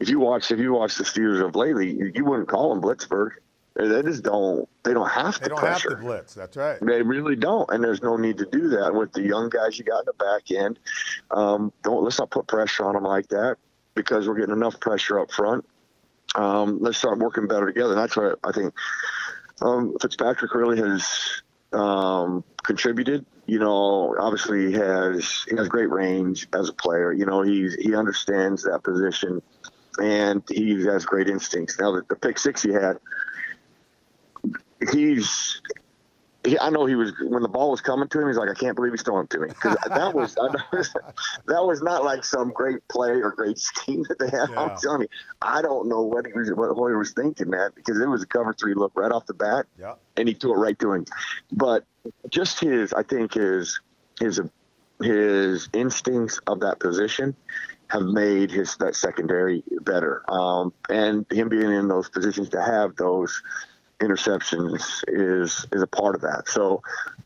if you watch the Steelers of lately, you wouldn't call them Blitzburg. They just don't. They don't have to pressure. They don't have to blitz. That's right. They really don't, and there's no need to do that with the young guys you got in the back end. Let's not put pressure on them like that because we're getting enough pressure up front. Let's start working better together. And that's what I think Fitzpatrick really has contributed. You know, obviously he has great range as a player. You know, he understands that position, and he has great instincts. Now the pick 6 he had. I know he was, when the ball was coming to him, he's like, I can't believe he's throwing to me. Because that was not like some great play or great scheme that they had. Yeah. I'm telling you, I don't know what he was thinking, man, because it was a cover 3 look right off the bat, and he threw it right to him. But just his instincts of that position have made that secondary better. And him being in those positions to have those interceptions is a part of that. So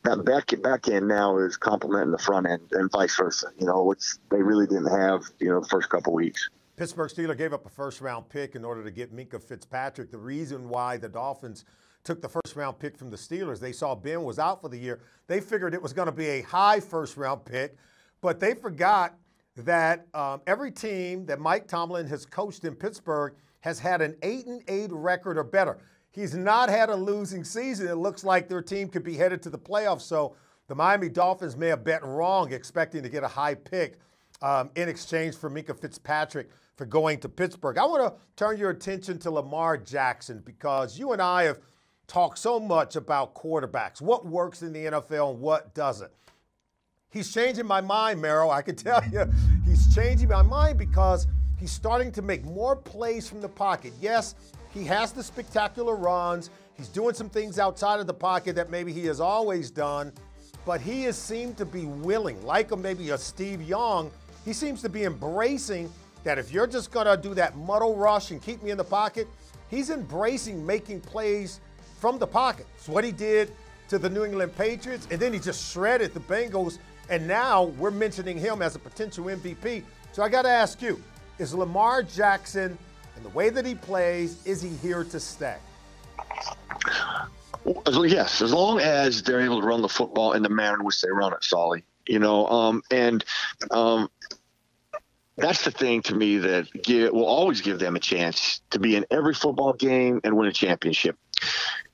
that back end now is complementing the front end and vice versa, you know, which they really didn't have, you know, the first couple weeks. Pittsburgh Steelers gave up a first-round pick in order to get Minkah Fitzpatrick. The reason why the Dolphins took the first-round pick from the Steelers, they saw Ben was out for the year. They figured it was going to be a high first-round pick, but they forgot that every team that Mike Tomlin has coached in Pittsburgh has had an 8-8 record or better. He's not had a losing season. It looks like their team could be headed to the playoffs. So the Miami Dolphins may have bet wrong, expecting to get a high pick in exchange for Minkah Fitzpatrick for going to Pittsburgh. I want to turn your attention to Lamar Jackson because you and I have talked so much about quarterbacks, what works in the NFL and what doesn't. He's changing my mind, Merril. I can tell you he's changing my mind because he's starting to make more plays from the pocket. Yes, he has the spectacular runs. He's doing some things outside of the pocket that maybe he has always done, but he has seemed to be willing, like maybe a Steve Young. He seems to be embracing that if you're just going to do that muddle rush and keep me in the pocket, he's embracing making plays from the pocket. It's what he did to the New England Patriots, and then he just shredded the Bengals, and now we're mentioning him as a potential MVP. So I got to ask you, Is Lamar Jackson and the way that he plays, is he here to stay? Yes, as long as they're able to run the football in the manner in which they run it, Solly. You know, that's the thing to me that will always give them a chance to be in every football game and win a championship.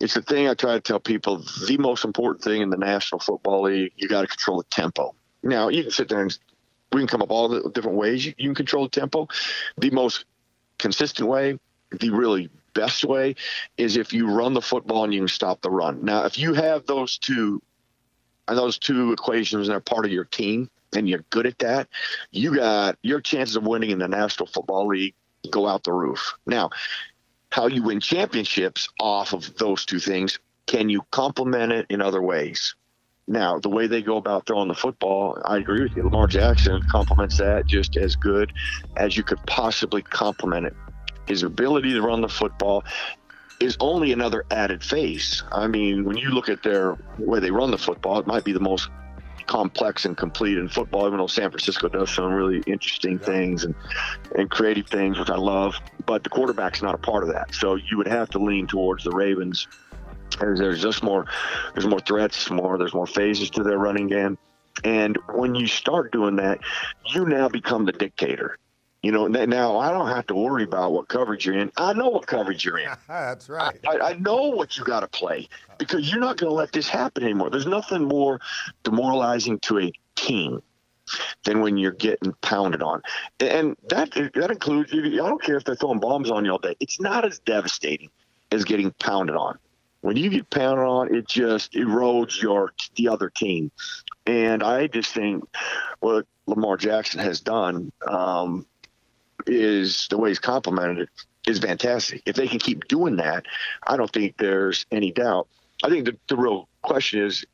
It's the thing I try to tell people, the most important thing in the National Football League, you got to control the tempo. Now, you can sit there and we can come up all the different ways you can control the tempo. The most consistent way, the really best way, is if you run the football and you can stop the run. Now, if you have those two, and those two equations are part of your team, and you're good at that, you got your chances of winning in the National Football League go out the roof. Now, how you win championships off of those two things, can you complement it in other ways? Now, the way they go about throwing the football, I agree with you. Lamar Jackson complements that just as good as you could possibly complement it. His ability to run the football is only another added phase. I mean, when you look at the way they run the football, it might be the most complex and complete in football, even though San Francisco does some really interesting things and creative things, which I love, but the quarterback's not a part of that. So you would have to lean towards the Ravens. There's just more, there's more threats, there's more phases to their running game. And when you start doing that, you now become the dictator. You know, now I don't have to worry about what coverage you're in. I know what coverage you're in. That's right. I know what you got to play, because you're not going to let this happen anymore. There's nothing more demoralizing to a team than when you're getting pounded on. And that includes, I don't care if they're throwing bombs on you all day. It's not as devastating as getting pounded on. When you get pounded on, it just erodes the other team. And I just think what Lamar Jackson has done, is the way he's complimented it is fantastic. If they can keep doing that, I don't think there's any doubt. I think the real question is,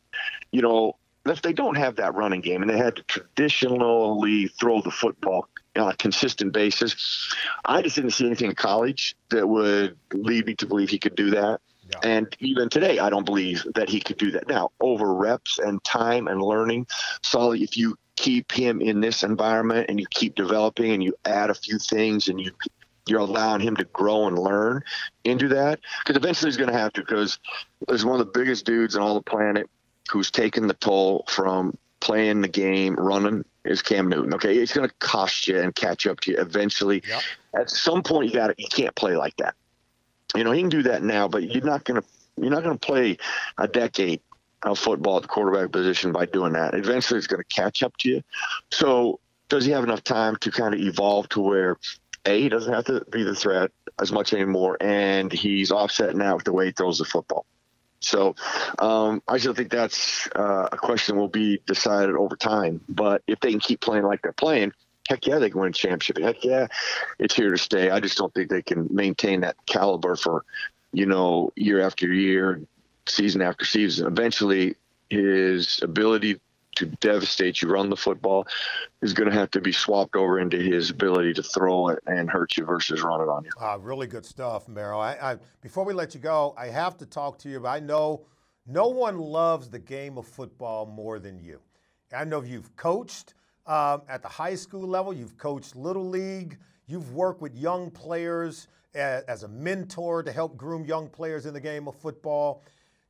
you know, if they don't have that running game and they had to traditionally throw the football on a consistent basis, I just didn't see anything in college that would lead me to believe he could do that. Yeah. And even today, I don't believe that he could do that. Now, over reps and time and learning, Solly, if you keep him in this environment and you keep developing and you add a few things and you're allowing him to grow and learn into that, because eventually he's going to have to, because there's one of the biggest dudes on all the planet who's taken the toll from playing the game, running, is Cam Newton. Okay, it's going to cost you and catch up to you eventually. Yep. At some point, you can't play like that. You know, he can do that now, but you're not going to play a decade of football at the quarterback position by doing that. Eventually, it's going to catch up to you. So does he have enough time to kind of evolve to where, A, he doesn't have to be the threat as much anymore, and he's offset now with the way he throws the football? So I still think that's a question will be decided over time. But if they can keep playing like they're playing, heck yeah, they can win a championship. Heck yeah, it's here to stay. I just don't think they can maintain that caliber for, you know, year after year, season after season. Eventually, his ability to devastate you, run the football, is going to have to be swapped over into his ability to throw it and hurt you versus run it on you. Really good stuff, Merril. Before we let you go, I have to talk to you, but I know no one loves the game of football more than you. I know you've coached at the high school level, you've coached Little League, you've worked with young players as a mentor to help groom young players in the game of football.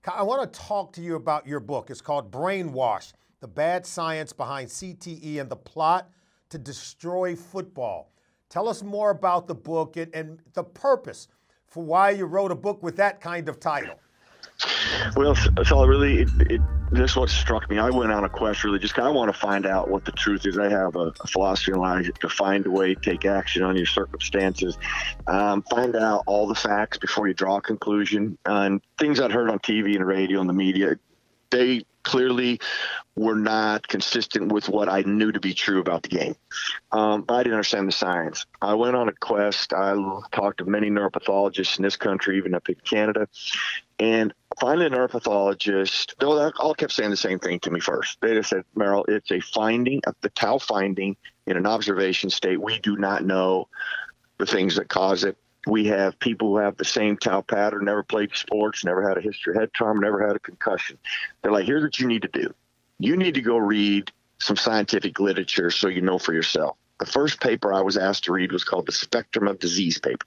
I want to talk to you about your book. It's called Brainwash: The Bad Science Behind CTE and the Plot to Destroy Football. Tell us more about the book and the purpose for why you wrote a book with that kind of title. Well, so really, this is what struck me. I went on a quest, really, just kind of want to find out what the truth is. I have a philosophy in life to find a way, take action on your circumstances, find out all the facts before you draw a conclusion. And things I'd heard on TV and radio and the media, they clearly were not consistent with what I knew to be true about the game. I didn't understand the science. I went on a quest. I talked to many neuropathologists in this country, even up in Canada. And finally, a neuropathologist, though they all kept saying the same thing to me first. They just said, Merril, it's a finding, the tau finding in an observation state. We do not know the things that cause it. We have people who have the same tau pattern, never played sports, never had a history of head trauma, never had a concussion. They're like, here's what you need to do. You need to go read some scientific literature so you know for yourself. The first paper I was asked to read was called The Spectrum of Disease paper,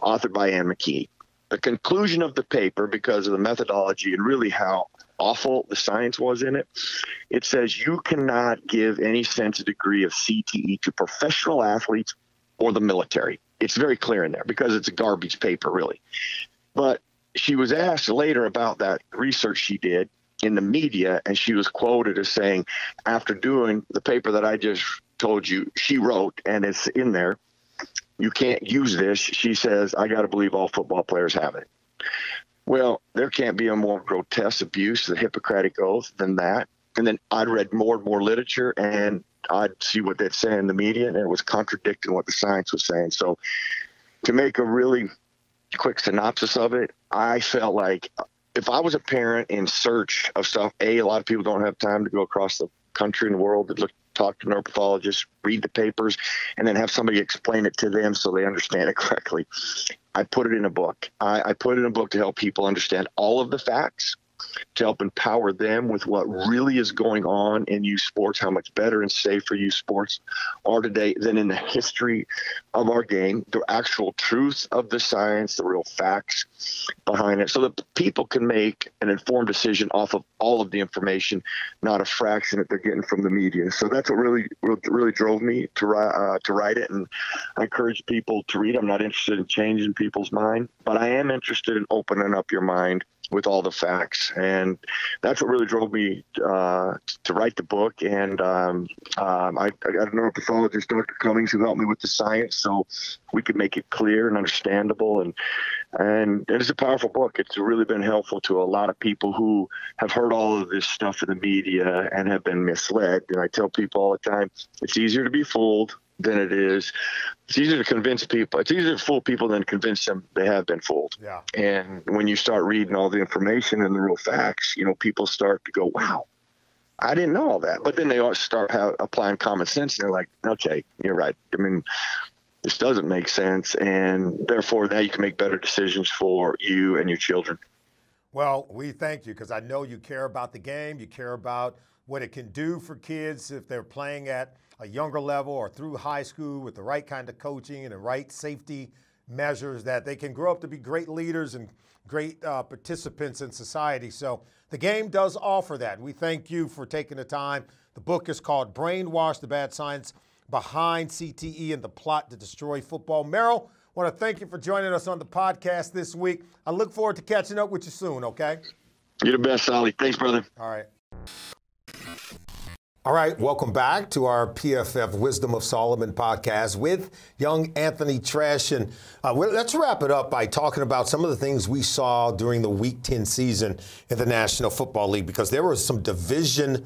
authored by Ann McKee. The conclusion of the paper, because of the methodology and really how awful the science was in it, it says you cannot give any sense of degree of CTE to professional athletes or the military. It's very clear in there because it's a garbage paper, really. But she was asked later about that research she did in the media, and she was quoted as saying, after doing the paper that I just told you, she wrote, and it's in there, you can't use this. She says, I got to believe all football players have it. Well, there can't be a more grotesque abuse of the Hippocratic Oath than that. And then I'd read more and more literature, and I'd see what they'd say in the media, and it was contradicting what the science was saying. So to make a really quick synopsis of it, I felt like if I was a parent in search of stuff, A, a lot of people don't have time to go across the country and the world to look, talk to neuropathologists, read the papers, and then have somebody explain it to them so they understand it correctly. I put it in a book. I put it in a book to help people understand all of the facts, to help empower them with what really is going on in youth sports, how much better and safer youth sports are today than in the history of our game, the actual truth of the science, the real facts behind it, so that people can make an informed decision off of all of the information, not a fraction that they're getting from the media. So that's what really drove me to write it, and I encourage people to read. I'm not interested in changing people's mind, but I am interested in opening up your mind with all the facts. And that's what really drove me to write the book. And I got a neuropathologist, Dr. Cummings, who helped me with the science so we could make it clear and understandable. And it's a powerful book. It's really been helpful to a lot of people who have heard all of this stuff in the media and have been misled. And I tell people all the time, it's easier to be fooled than it is. It's easier to convince people. It's easier to fool people than convince them they have been fooled. Yeah. And when you start reading all the information and the real facts, you know, people start to go, wow, I didn't know all that. But then they all start applying common sense, and they're like, okay, you're right. I mean, this doesn't make sense. And therefore, now you can make better decisions for you and your children. Well, we thank you, because I know you care about the game. You care about what it can do for kids if they're playing at a younger level or through high school with the right kind of coaching and the right safety measures, that they can grow up to be great leaders and great participants in society. So the game does offer that. We thank you for taking the time. The book is called Brainwash, the Bad Science Behind CTE and the Plot to Destroy Football. Merril, I want to thank you for joining us on the podcast this week. I look forward to catching up with you soon, okay? You're the best, Ollie. Thanks, brother. All right. All right, welcome back to our PFF Wisdom of Solomon podcast with young Anthony Treash. And let's wrap it up by talking about some of the things we saw during the Week 10 season in the National Football League, because there were some division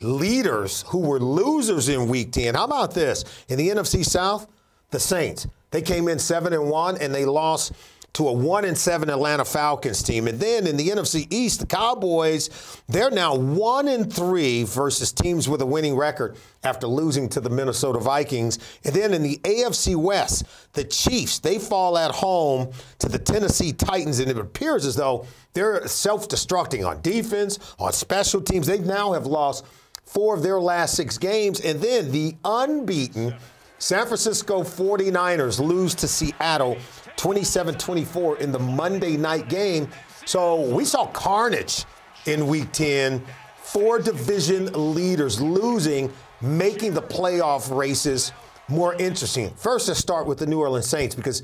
leaders who were losers in Week 10. How about this? In the NFC South, the Saints. They came in 7-1, and they lost to a 1-7 Atlanta Falcons team. And then in the NFC East, the Cowboys, they're now 1-3 versus teams with a winning record after losing to the Minnesota Vikings. And then in the AFC West, the Chiefs, they fall at home to the Tennessee Titans, and it appears as though they're self-destructing on defense, on special teams. They now have lost 4 of their last 6 games. And then the unbeaten San Francisco 49ers lose to Seattle 27-24 in the Monday night game. So we saw carnage in Week 10, 4 division leaders losing, making the playoff races more interesting. First, let's start with the New Orleans Saints, because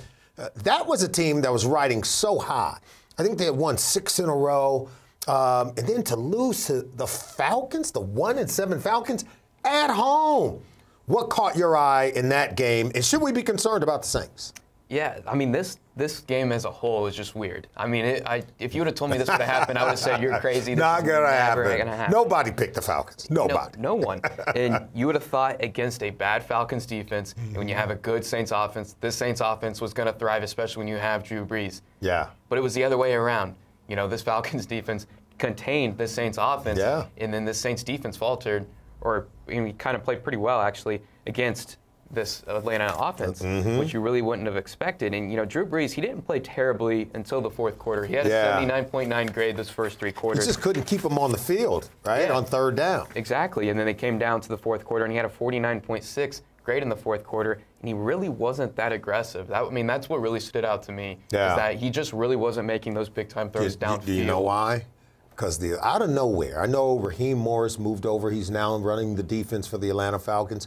that was a team that was riding so high. I think they had won 6 in a row. And then to lose to the Falcons, the 1-7 Falcons, at home. What caught your eye in that game, and should we be concerned about the Saints? Yeah, I mean, this game as a whole is just weird. I mean, if you would have told me this would have happened, I would have said, you're crazy. This not going to happen. Nobody picked the Falcons. Nobody. No one. And you would have thought against a bad Falcons defense, and when you have a good Saints offense, this Saints offense was going to thrive, especially when you have Drew Brees. Yeah. But it was the other way around. You know, this Falcons defense contained this Saints offense, and then this Saints defense faltered, or we kind of played pretty well, actually, against this Atlanta offense, which you really wouldn't have expected. And, you know, Drew Brees, he didn't play terribly until the fourth quarter. He had a 79.9 grade those first 3 quarters. He just couldn't keep him on the field, right, on third down. Exactly. And then they came down to the fourth quarter, and he had a 49.6 great in the fourth quarter, and he really wasn't that aggressive. That, I mean, that's what really stood out to me, is that he just really wasn't making those big-time throws downfield. Do you know why? Because out of nowhere, I know Raheem Morris moved over. He's now running the defense for the Atlanta Falcons.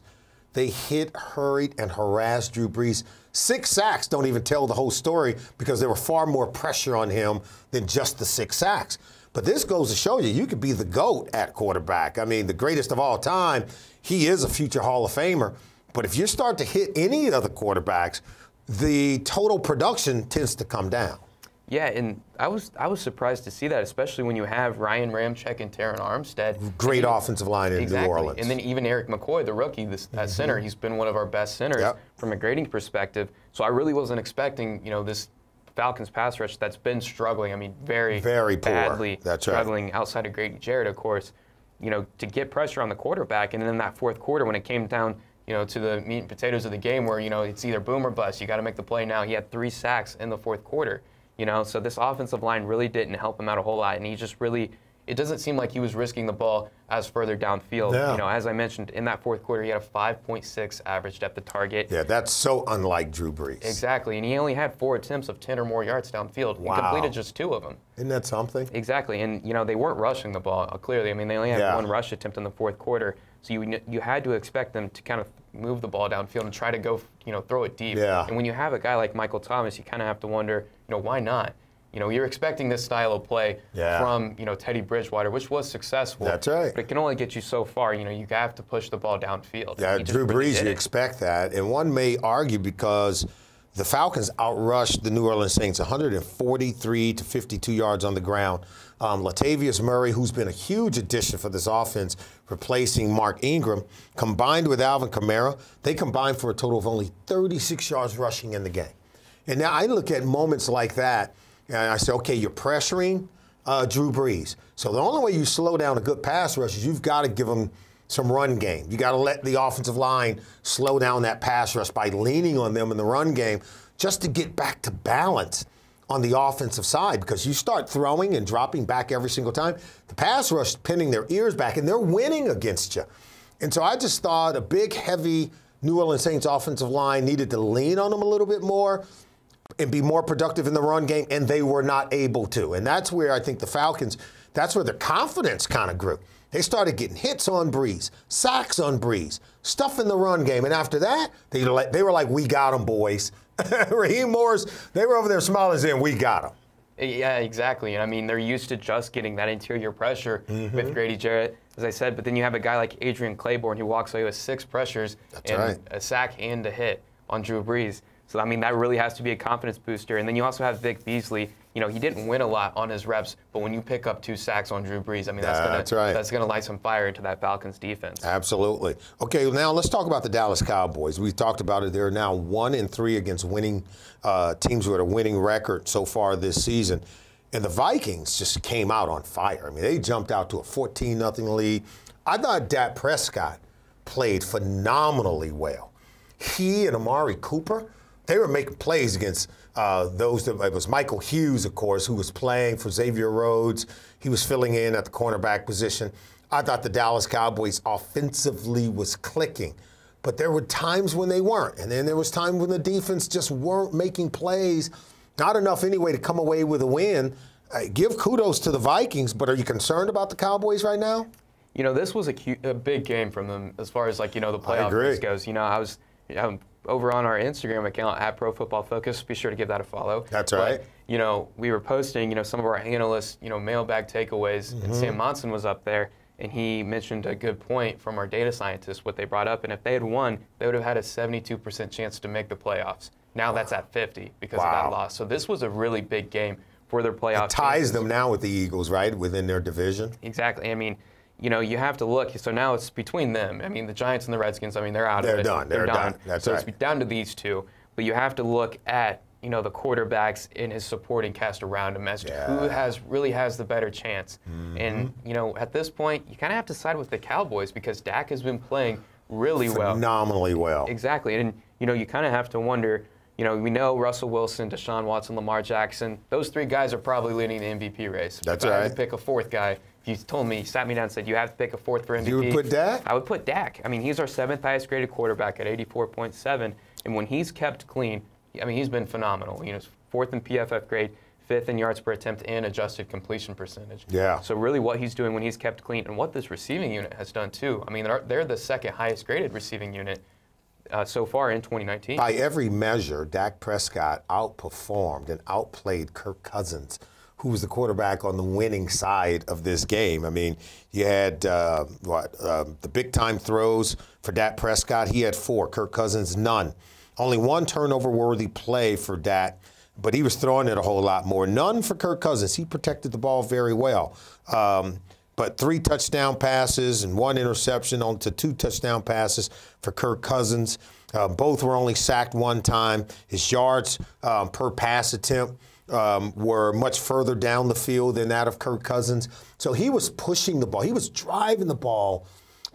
They hit, hurried, and harassed Drew Brees. 6 sacks don't even tell the whole story because there were far more pressure on him than just the 6 sacks. But this goes to show you, you could be the GOAT at quarterback. I mean, the greatest of all time. He is a future Hall of Famer. But if you start to hit any other quarterbacks, the total production tends to come down. Yeah, and I was surprised to see that, especially when you have Ryan Ramczyk and Terron Armstead. Great offensive line in New Orleans. And then even Eric McCoy, the rookie, that center, he's been one of our best centers from a grading perspective. So I really wasn't expecting, you know, this Falcons pass rush that's been struggling. I mean, very badly poor. That's struggling outside of Grady Jarrett, of course, you know, to get pressure on the quarterback. And then in that fourth quarter, when it came down, you know, to the meat and potatoes of the game, where, you know, it's either boom or bust. You got to make the play now. He had 3 sacks in the fourth quarter. You know, so this offensive line really didn't help him out a whole lot, and he just really, it doesn't seem like he was risking the ball as further downfield. You know, as I mentioned, in that fourth quarter, he had a 5.6 average depth of target. Yeah, that's so unlike Drew Brees. Exactly, and he only had 4 attempts of 10 or more yards downfield. Wow. He completed just 2 of them. Isn't that something? Exactly, and, you know, they weren't rushing the ball, clearly. I mean, they only had 1 rush attempt in the fourth quarter, so you had to expect them to kind of move the ball downfield and try to go, you know, throw it deep. And when you have a guy like Michael Thomas, you kind of have to wonder, you know, why not? You know, you're expecting this style of play from, you know, Teddy Bridgewater, which was successful. That's right. But it can only get you so far. You know, you have to push the ball downfield. Yeah, Drew Brees, you expect that. And one may argue because the Falcons outrushed the New Orleans Saints 143 to 52 yards on the ground. Latavius Murray, who's been a huge addition for this offense, replacing Mark Ingram, combined with Alvin Kamara, they combined for a total of only 36 yards rushing in the game. And now I look at moments like that, and I say, okay, you're pressuring Drew Brees. So the only way you slow down a good pass rush is you've got to give him some run game. You got to let the offensive line slow down that pass rush by leaning on them in the run game just to get back to balance on the offensive side, because you start throwing and dropping back every single time. The pass rush is pinning their ears back, and they're winning against you. And so I just thought a big, heavy New Orleans Saints offensive line needed to lean on them a little bit more and be more productive in the run game, and they were not able to. And that's where I think the Falcons, that's where their confidence kind of grew. They started getting hits on Brees, sacks on Brees, stuff in the run game. And after that, they were like, we got them, boys. Raheem Morris, they were over there smiling saying, we got them. Yeah, exactly. And I mean, they're used to just getting that interior pressure with Grady Jarrett, as I said. But then you have a guy like Adrian Claiborne who walks away with 6 pressures a sack and a hit on Drew Brees. So, I mean, that really has to be a confidence booster. And then you also have Vic Beasley. You know, he didn't win a lot on his reps, but when you pick up 2 sacks on Drew Brees, I mean, that's going to light some fire into that Falcons defense. Absolutely. Okay, well, now let's talk about the Dallas Cowboys. We talked about it. They're now 1-3 against winning teams with a winning record so far this season. And the Vikings just came out on fire. I mean, they jumped out to a 14-0 lead. I thought Dak Prescott played phenomenally well. He and Amari Cooper, they were making plays against those. It was Michael Hughes, of course, who was playing for Xavier Rhodes. He was filling in at the cornerback position. I thought the Dallas Cowboys offensively was clicking, but there were times when they weren't. And then there was times when the defense just weren't making plays. Not enough anyway to come away with a win. Give kudos to the Vikings, but are you concerned about the Cowboys right now? You know, this was a big game from them as far as, like, you know, the playoff goes. You know, I'm over on our Instagram account at Pro Football Focus. Be sure to give that a follow. That's right. But, you know, we were posting, you know, some of our analysts, you know, mailbag takeaways, and Sam Monson was up there, and he mentioned a good point from our data scientists, what they brought up, and if they had won, they would have had a 72% chance to make the playoffs. Now that's at 50 because of that loss. So this was a really big game for their playoff. It ties them now with the Eagles, right, within their division. Exactly. I mean, you know, you have to look. So now it's between them. I mean, the Giants and the Redskins, I mean, they're out of it. They're done. That's right. So it's down to these two. But you have to look at, you know, the quarterbacks in his supporting cast around him as to who really has the better chance. And, you know, at this point, you kind of have to side with the Cowboys because Dak has been playing really phenomenally well. Exactly. And, you know, you kind of have to wonder, you know, we know Russell Wilson, Deshaun Watson, Lamar Jackson. Those 3 guys are probably leading the MVP race. That's right. If I had to pick a 4th guy, you told me, sat me down and said, you have to pick a fourth for MVP. You would put Dak? I would put Dak. I mean, he's our seventh highest graded quarterback at 84.7. And when he's kept clean, I mean, he's been phenomenal. You know, fourth in PFF grade, fifth in yards per attempt, and adjusted completion percentage. Yeah. So really what he's doing when he's kept clean, and what this receiving unit has done too. I mean, they're the second highest graded receiving unit so far in 2019. By every measure, Dak Prescott outperformed and outplayed Kirk Cousins, who was the quarterback on the winning side of this game. I mean, you had the big-time throws for Dak Prescott. He had 4. Kirk Cousins, none. Only 1 turnover-worthy play for Dak, but he was throwing it a whole lot more. None for Kirk Cousins. He protected the ball very well. But 3 touchdown passes and 1 interception on to 2 touchdown passes for Kirk Cousins. Both were only sacked 1 time. His yards per pass attempt were much further down the field than that of Kirk Cousins. So he was pushing the ball. He was driving the ball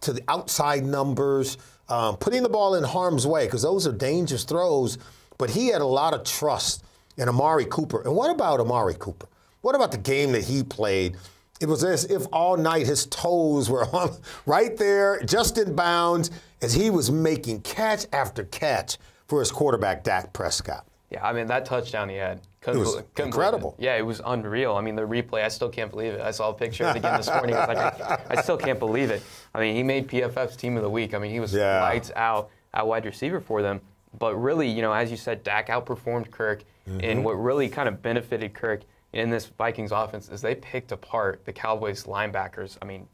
to the outside numbers, putting the ball in harm's way, because those are dangerous throws. But he had a lot of trust in Amari Cooper. And what about Amari Cooper? What about the game that he played? It was as if all night his toes were on, right there, just in bounds, as he was making catch after catch for his quarterback, Dak Prescott. Yeah, I mean, that touchdown he had. It was incredible. Yeah, it was unreal. I mean, the replay, I still can't believe it. I saw a picture of it again this morning. I was like, I still can't believe it. I mean, he made PFF's team of the week. I mean, he was lights out at wide receiver for them. But really, you know, as you said, Dak outperformed Kirk. And what really kind of benefited Kirk in this Vikings offense is they picked apart the Cowboys linebackers. I mean,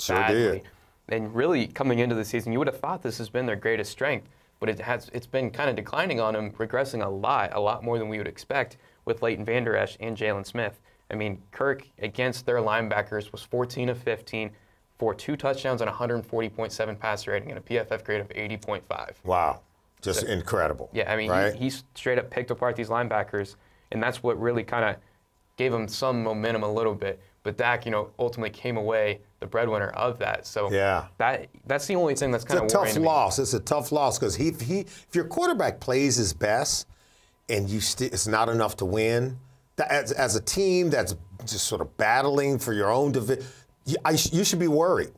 sure badly. Did. And really, coming into the season, you would have thought this has been their greatest strength. But it's been kind of declining on him, regressing a lot more than we would expect with Leighton Vander Esch and Jalen Smith. I mean, Kirk against their linebackers was 14 of 15 for 2 touchdowns and 140.7 passer rating and a PFF grade of 80.5. Wow. Just so, incredible. Yeah, I mean, right? he straight up picked apart these linebackers, and that's what really kind of gave him some momentum a little bit. But Dak, you know, ultimately came away the breadwinner of that. So yeah, that's the only thing that's kind of worrying. It's a tough loss. It's a tough loss because if your quarterback plays his best, and it's not enough to win, as a team that's just sort of battling for your own division, you should be worried.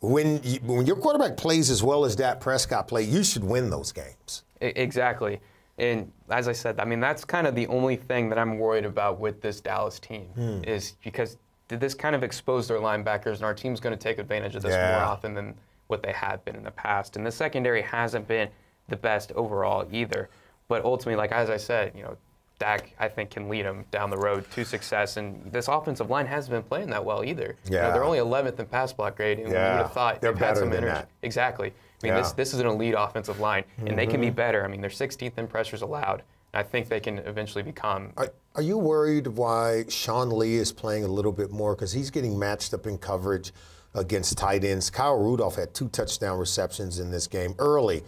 When your quarterback plays as well as Dak Prescott played, you should win those games. Exactly. And as I said, I mean, that's kind of the only thing that I'm worried about with this Dallas team is because this kind of exposed their linebackers, and our team's going to take advantage of this more often than what they have been in the past. And the secondary hasn't been the best overall either. But ultimately, like as I said, you know, Dak, I think, can lead them down the road to success. And this offensive line hasn't been playing that well either. Yeah. You know, they're only 11th in pass block grade, and you would have thought they've had some energy. Exactly. I mean, this is an elite offensive line, and they can be better. I mean, they're 16th in pressures allowed. I think they can eventually become. Are you worried why Sean Lee is playing a little bit more? Because he's getting matched up in coverage against tight ends. Kyle Rudolph had 2 touchdown receptions in this game early,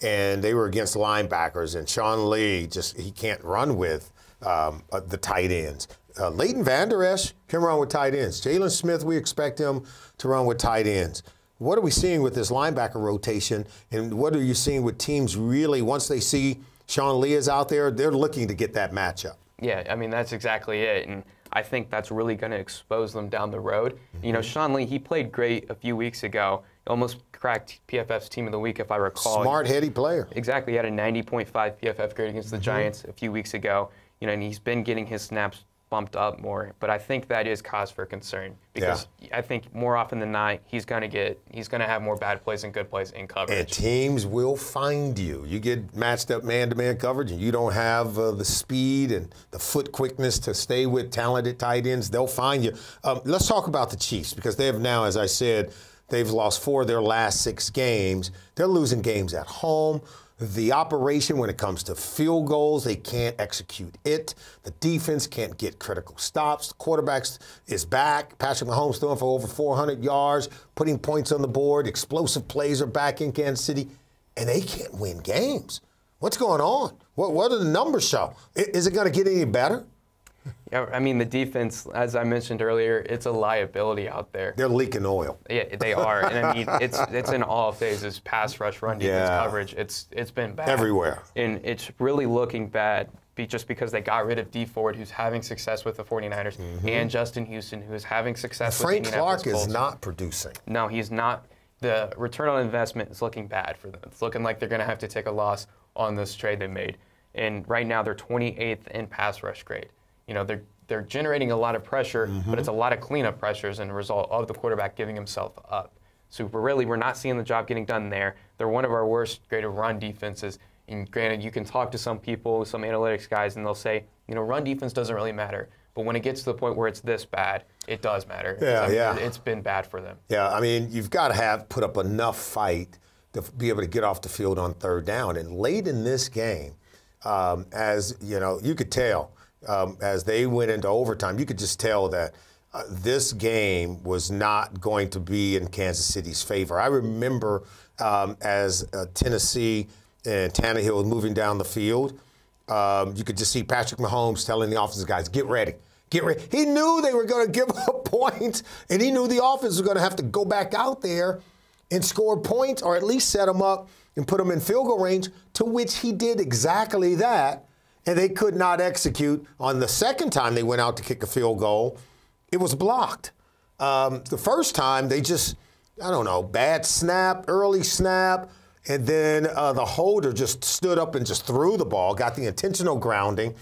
and they were against linebackers. And Sean Lee, he can't run with the tight ends. Leighton Vander Esch can run with tight ends. Jalen Smith, we expect him to run with tight ends. What are we seeing with this linebacker rotation? And what are you seeing with teams really, once they see Sean Lee is out there, they're looking to get that matchup? Yeah, I mean, that's exactly it. And I think that's really going to expose them down the road. You know, Sean Lee, he played great a few weeks ago. Almost cracked PFF's team of the week, if I recall. Smart, heady player. Exactly. He had a 90.5 PFF grade against the Giants a few weeks ago. You know, and he's been getting his snaps bumped up more. But I think that is cause for concern because I think more often than not, he's going to have more bad plays and good plays in coverage. And teams will find you. You get matched up man-to-man coverage and you don't have the speed and the foot quickness to stay with talented tight ends. They'll find you. Let's talk about the Chiefs because they have now, as I said, they've lost 4 of their last 6 games. They're losing games at home. The operation, when it comes to field goals, they can't execute it. The defense can't get critical stops. The quarterback is back. Patrick Mahomes throwing for over 400 yards, putting points on the board. Explosive plays are back in Kansas City, and they can't win games. What's going on? What do the numbers show? Is it going to get any better? Yeah, I mean, the defense, as I mentioned earlier, it's a liability out there. They're leaking oil. Yeah, they are. And I mean, it's in all phases, pass rush, run defense coverage. It's been bad. Everywhere. And it's really looking bad just because they got rid of Dee Ford, who's having success with the 49ers, and Justin Houston, who is having success with the Indianapolis Colts. Frank Clark is not producing. No, he's not. The return on investment is looking bad for them. It's looking like they're going to have to take a loss on this trade they made. And right now they're 28th in pass rush grade. You know, they're generating a lot of pressure, but it's a lot of cleanup pressures and a result of the quarterback giving himself up. So really, we're not seeing the job getting done there. They're one of our worst grade of run defenses. And granted, you can talk to some people, some analytics guys, and they'll say, you know, run defense doesn't really matter. But when it gets to the point where it's this bad, it does matter. Yeah, it's been bad for them. Yeah, I mean, you've got to have put up enough fight to be able to get off the field on third down. And late in this game, as you know, you could tell as they went into overtime, you could just tell that this game was not going to be in Kansas City's favor. I remember as Tennessee and Tannehill was moving down the field, you could just see Patrick Mahomes telling the offensive guys, get ready. Get ready. He knew they were going to give up points, and he knew the offense was going to have to go back out there and score points or at least set them up and put them in field goal range, to which he did exactly that, and they could not execute. On the second time they went out to kick a field goal, it was blocked. The first time they just, I don't know, bad snap, early snap, and then the holder just stood up and just threw the ball, got the intentional grounding,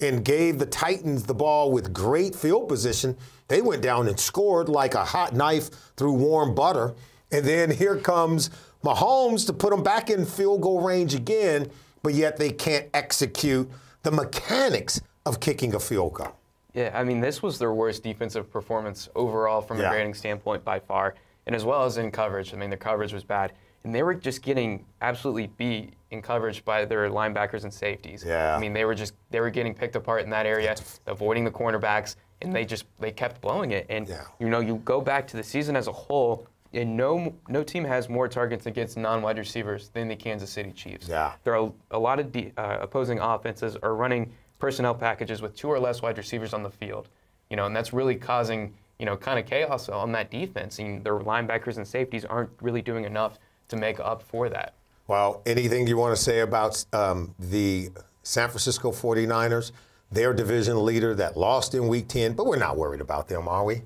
and gave the Titans the ball with great field position. They went down and scored like a hot knife through warm butter. And then here comes Mahomes to put them back in field goal range again, but yet they can't execute the mechanics of kicking a field goal. Yeah, I mean, this was their worst defensive performance overall from a grading standpoint by far, and as well as in coverage. I mean, their coverage was bad. And they were just getting absolutely beat in coverage by their linebackers and safeties. Yeah. I mean, they were getting picked apart in that area, avoiding the cornerbacks, and they kept blowing it. And you know, you go back to the season as a whole, and no team has more targets against non-wide receivers than the Kansas City Chiefs. Yeah. There are a lot of opposing offenses are running personnel packages with two or less wide receivers on the field. You know, and that's really causing, you know, kind of chaos on that defense. And their linebackers and safeties aren't really doing enough to make up for that. Well, anything you want to say about the San Francisco 49ers, their division leader that lost in Week 10, but we're not worried about them, are we?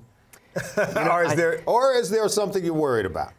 Or is there something you're worried about?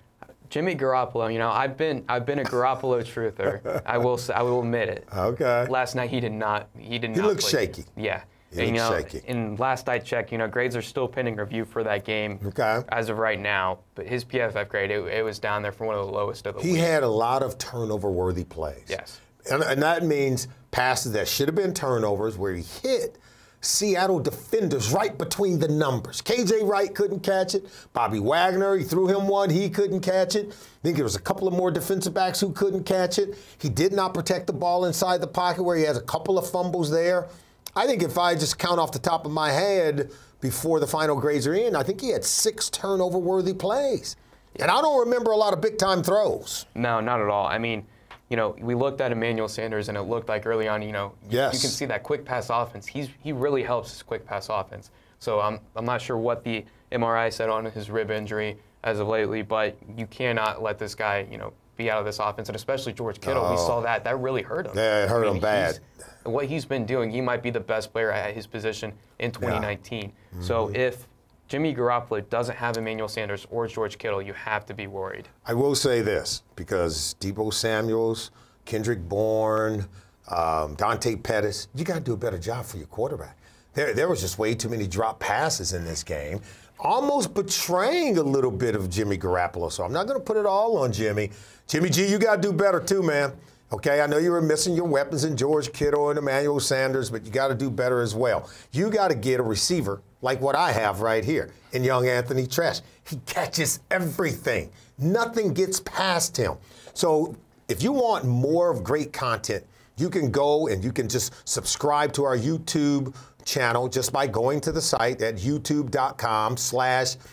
Jimmy Garoppolo, you know, I've been a Garoppolo truther. I will admit it. Okay. Last night he did not. He looked shaky. Yeah. And, you know, and last I checked, you know, grades are still pending review for that game as of right now. But his PFF grade, it was down there for one of the lowest of the week. He had a lot of turnover-worthy plays. Yes. And that means passes that should have been turnovers where he hit Seattle defenders right between the numbers. KJ Wright couldn't catch it. Bobby Wagner, he threw him one, he couldn't catch it. I think there was a couple of more defensive backs who couldn't catch it. He did not protect the ball inside the pocket where he has a couple of fumbles there. I think if I just count off the top of my head before the final grades are in, I think he had 6 turnover-worthy plays. Yeah. And I don't remember a lot of big-time throws. No, not at all. I mean, you know, we looked at Emmanuel Sanders, and it looked like early on, you know, you can see that quick pass offense. He really helps his quick pass offense. So I'm not sure what the MRI said on his rib injury as of lately, but you cannot let this guy, you know, be out of this offense, and especially George Kittle. We saw that. That really hurt him. Yeah, it hurt him bad. What he's been doing, he might be the best player at his position in 2019. Yeah. So if Jimmy Garoppolo doesn't have Emmanuel Sanders or George Kittle, you have to be worried. I will say this, because Deebo Samuels, Kendrick Bourne, Dante Pettis, you got to do a better job for your quarterback. There was just way too many drop passes in this game, almost betraying a little bit of Jimmy Garoppolo. So I'm not going to put it all on Jimmy. Jimmy G, you got to do better too, man. Okay, I know you were missing your weapons in George Kittle and Emmanuel Sanders, but you got to do better as well. You got to get a receiver like what I have right here in young Anthony Treash. He catches everything. Nothing gets past him. So if you want more of great content, you can go and you can just subscribe to our YouTube channel just by going to the site at youtube.com/PFF.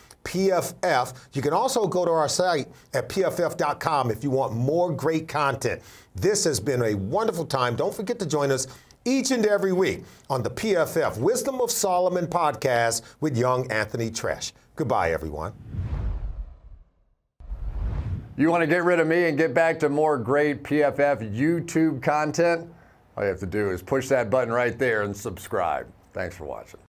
You can also go to our site at pff.com if you want more great content. This has been a wonderful time. Don't forget to join us each and every week on the PFF Wisdom of Solomon podcast with young Anthony Treash. Goodbye, everyone. You want to get rid of me and get back to more great PFF YouTube content? All you have to do is push that button right there and subscribe. Thanks for watching.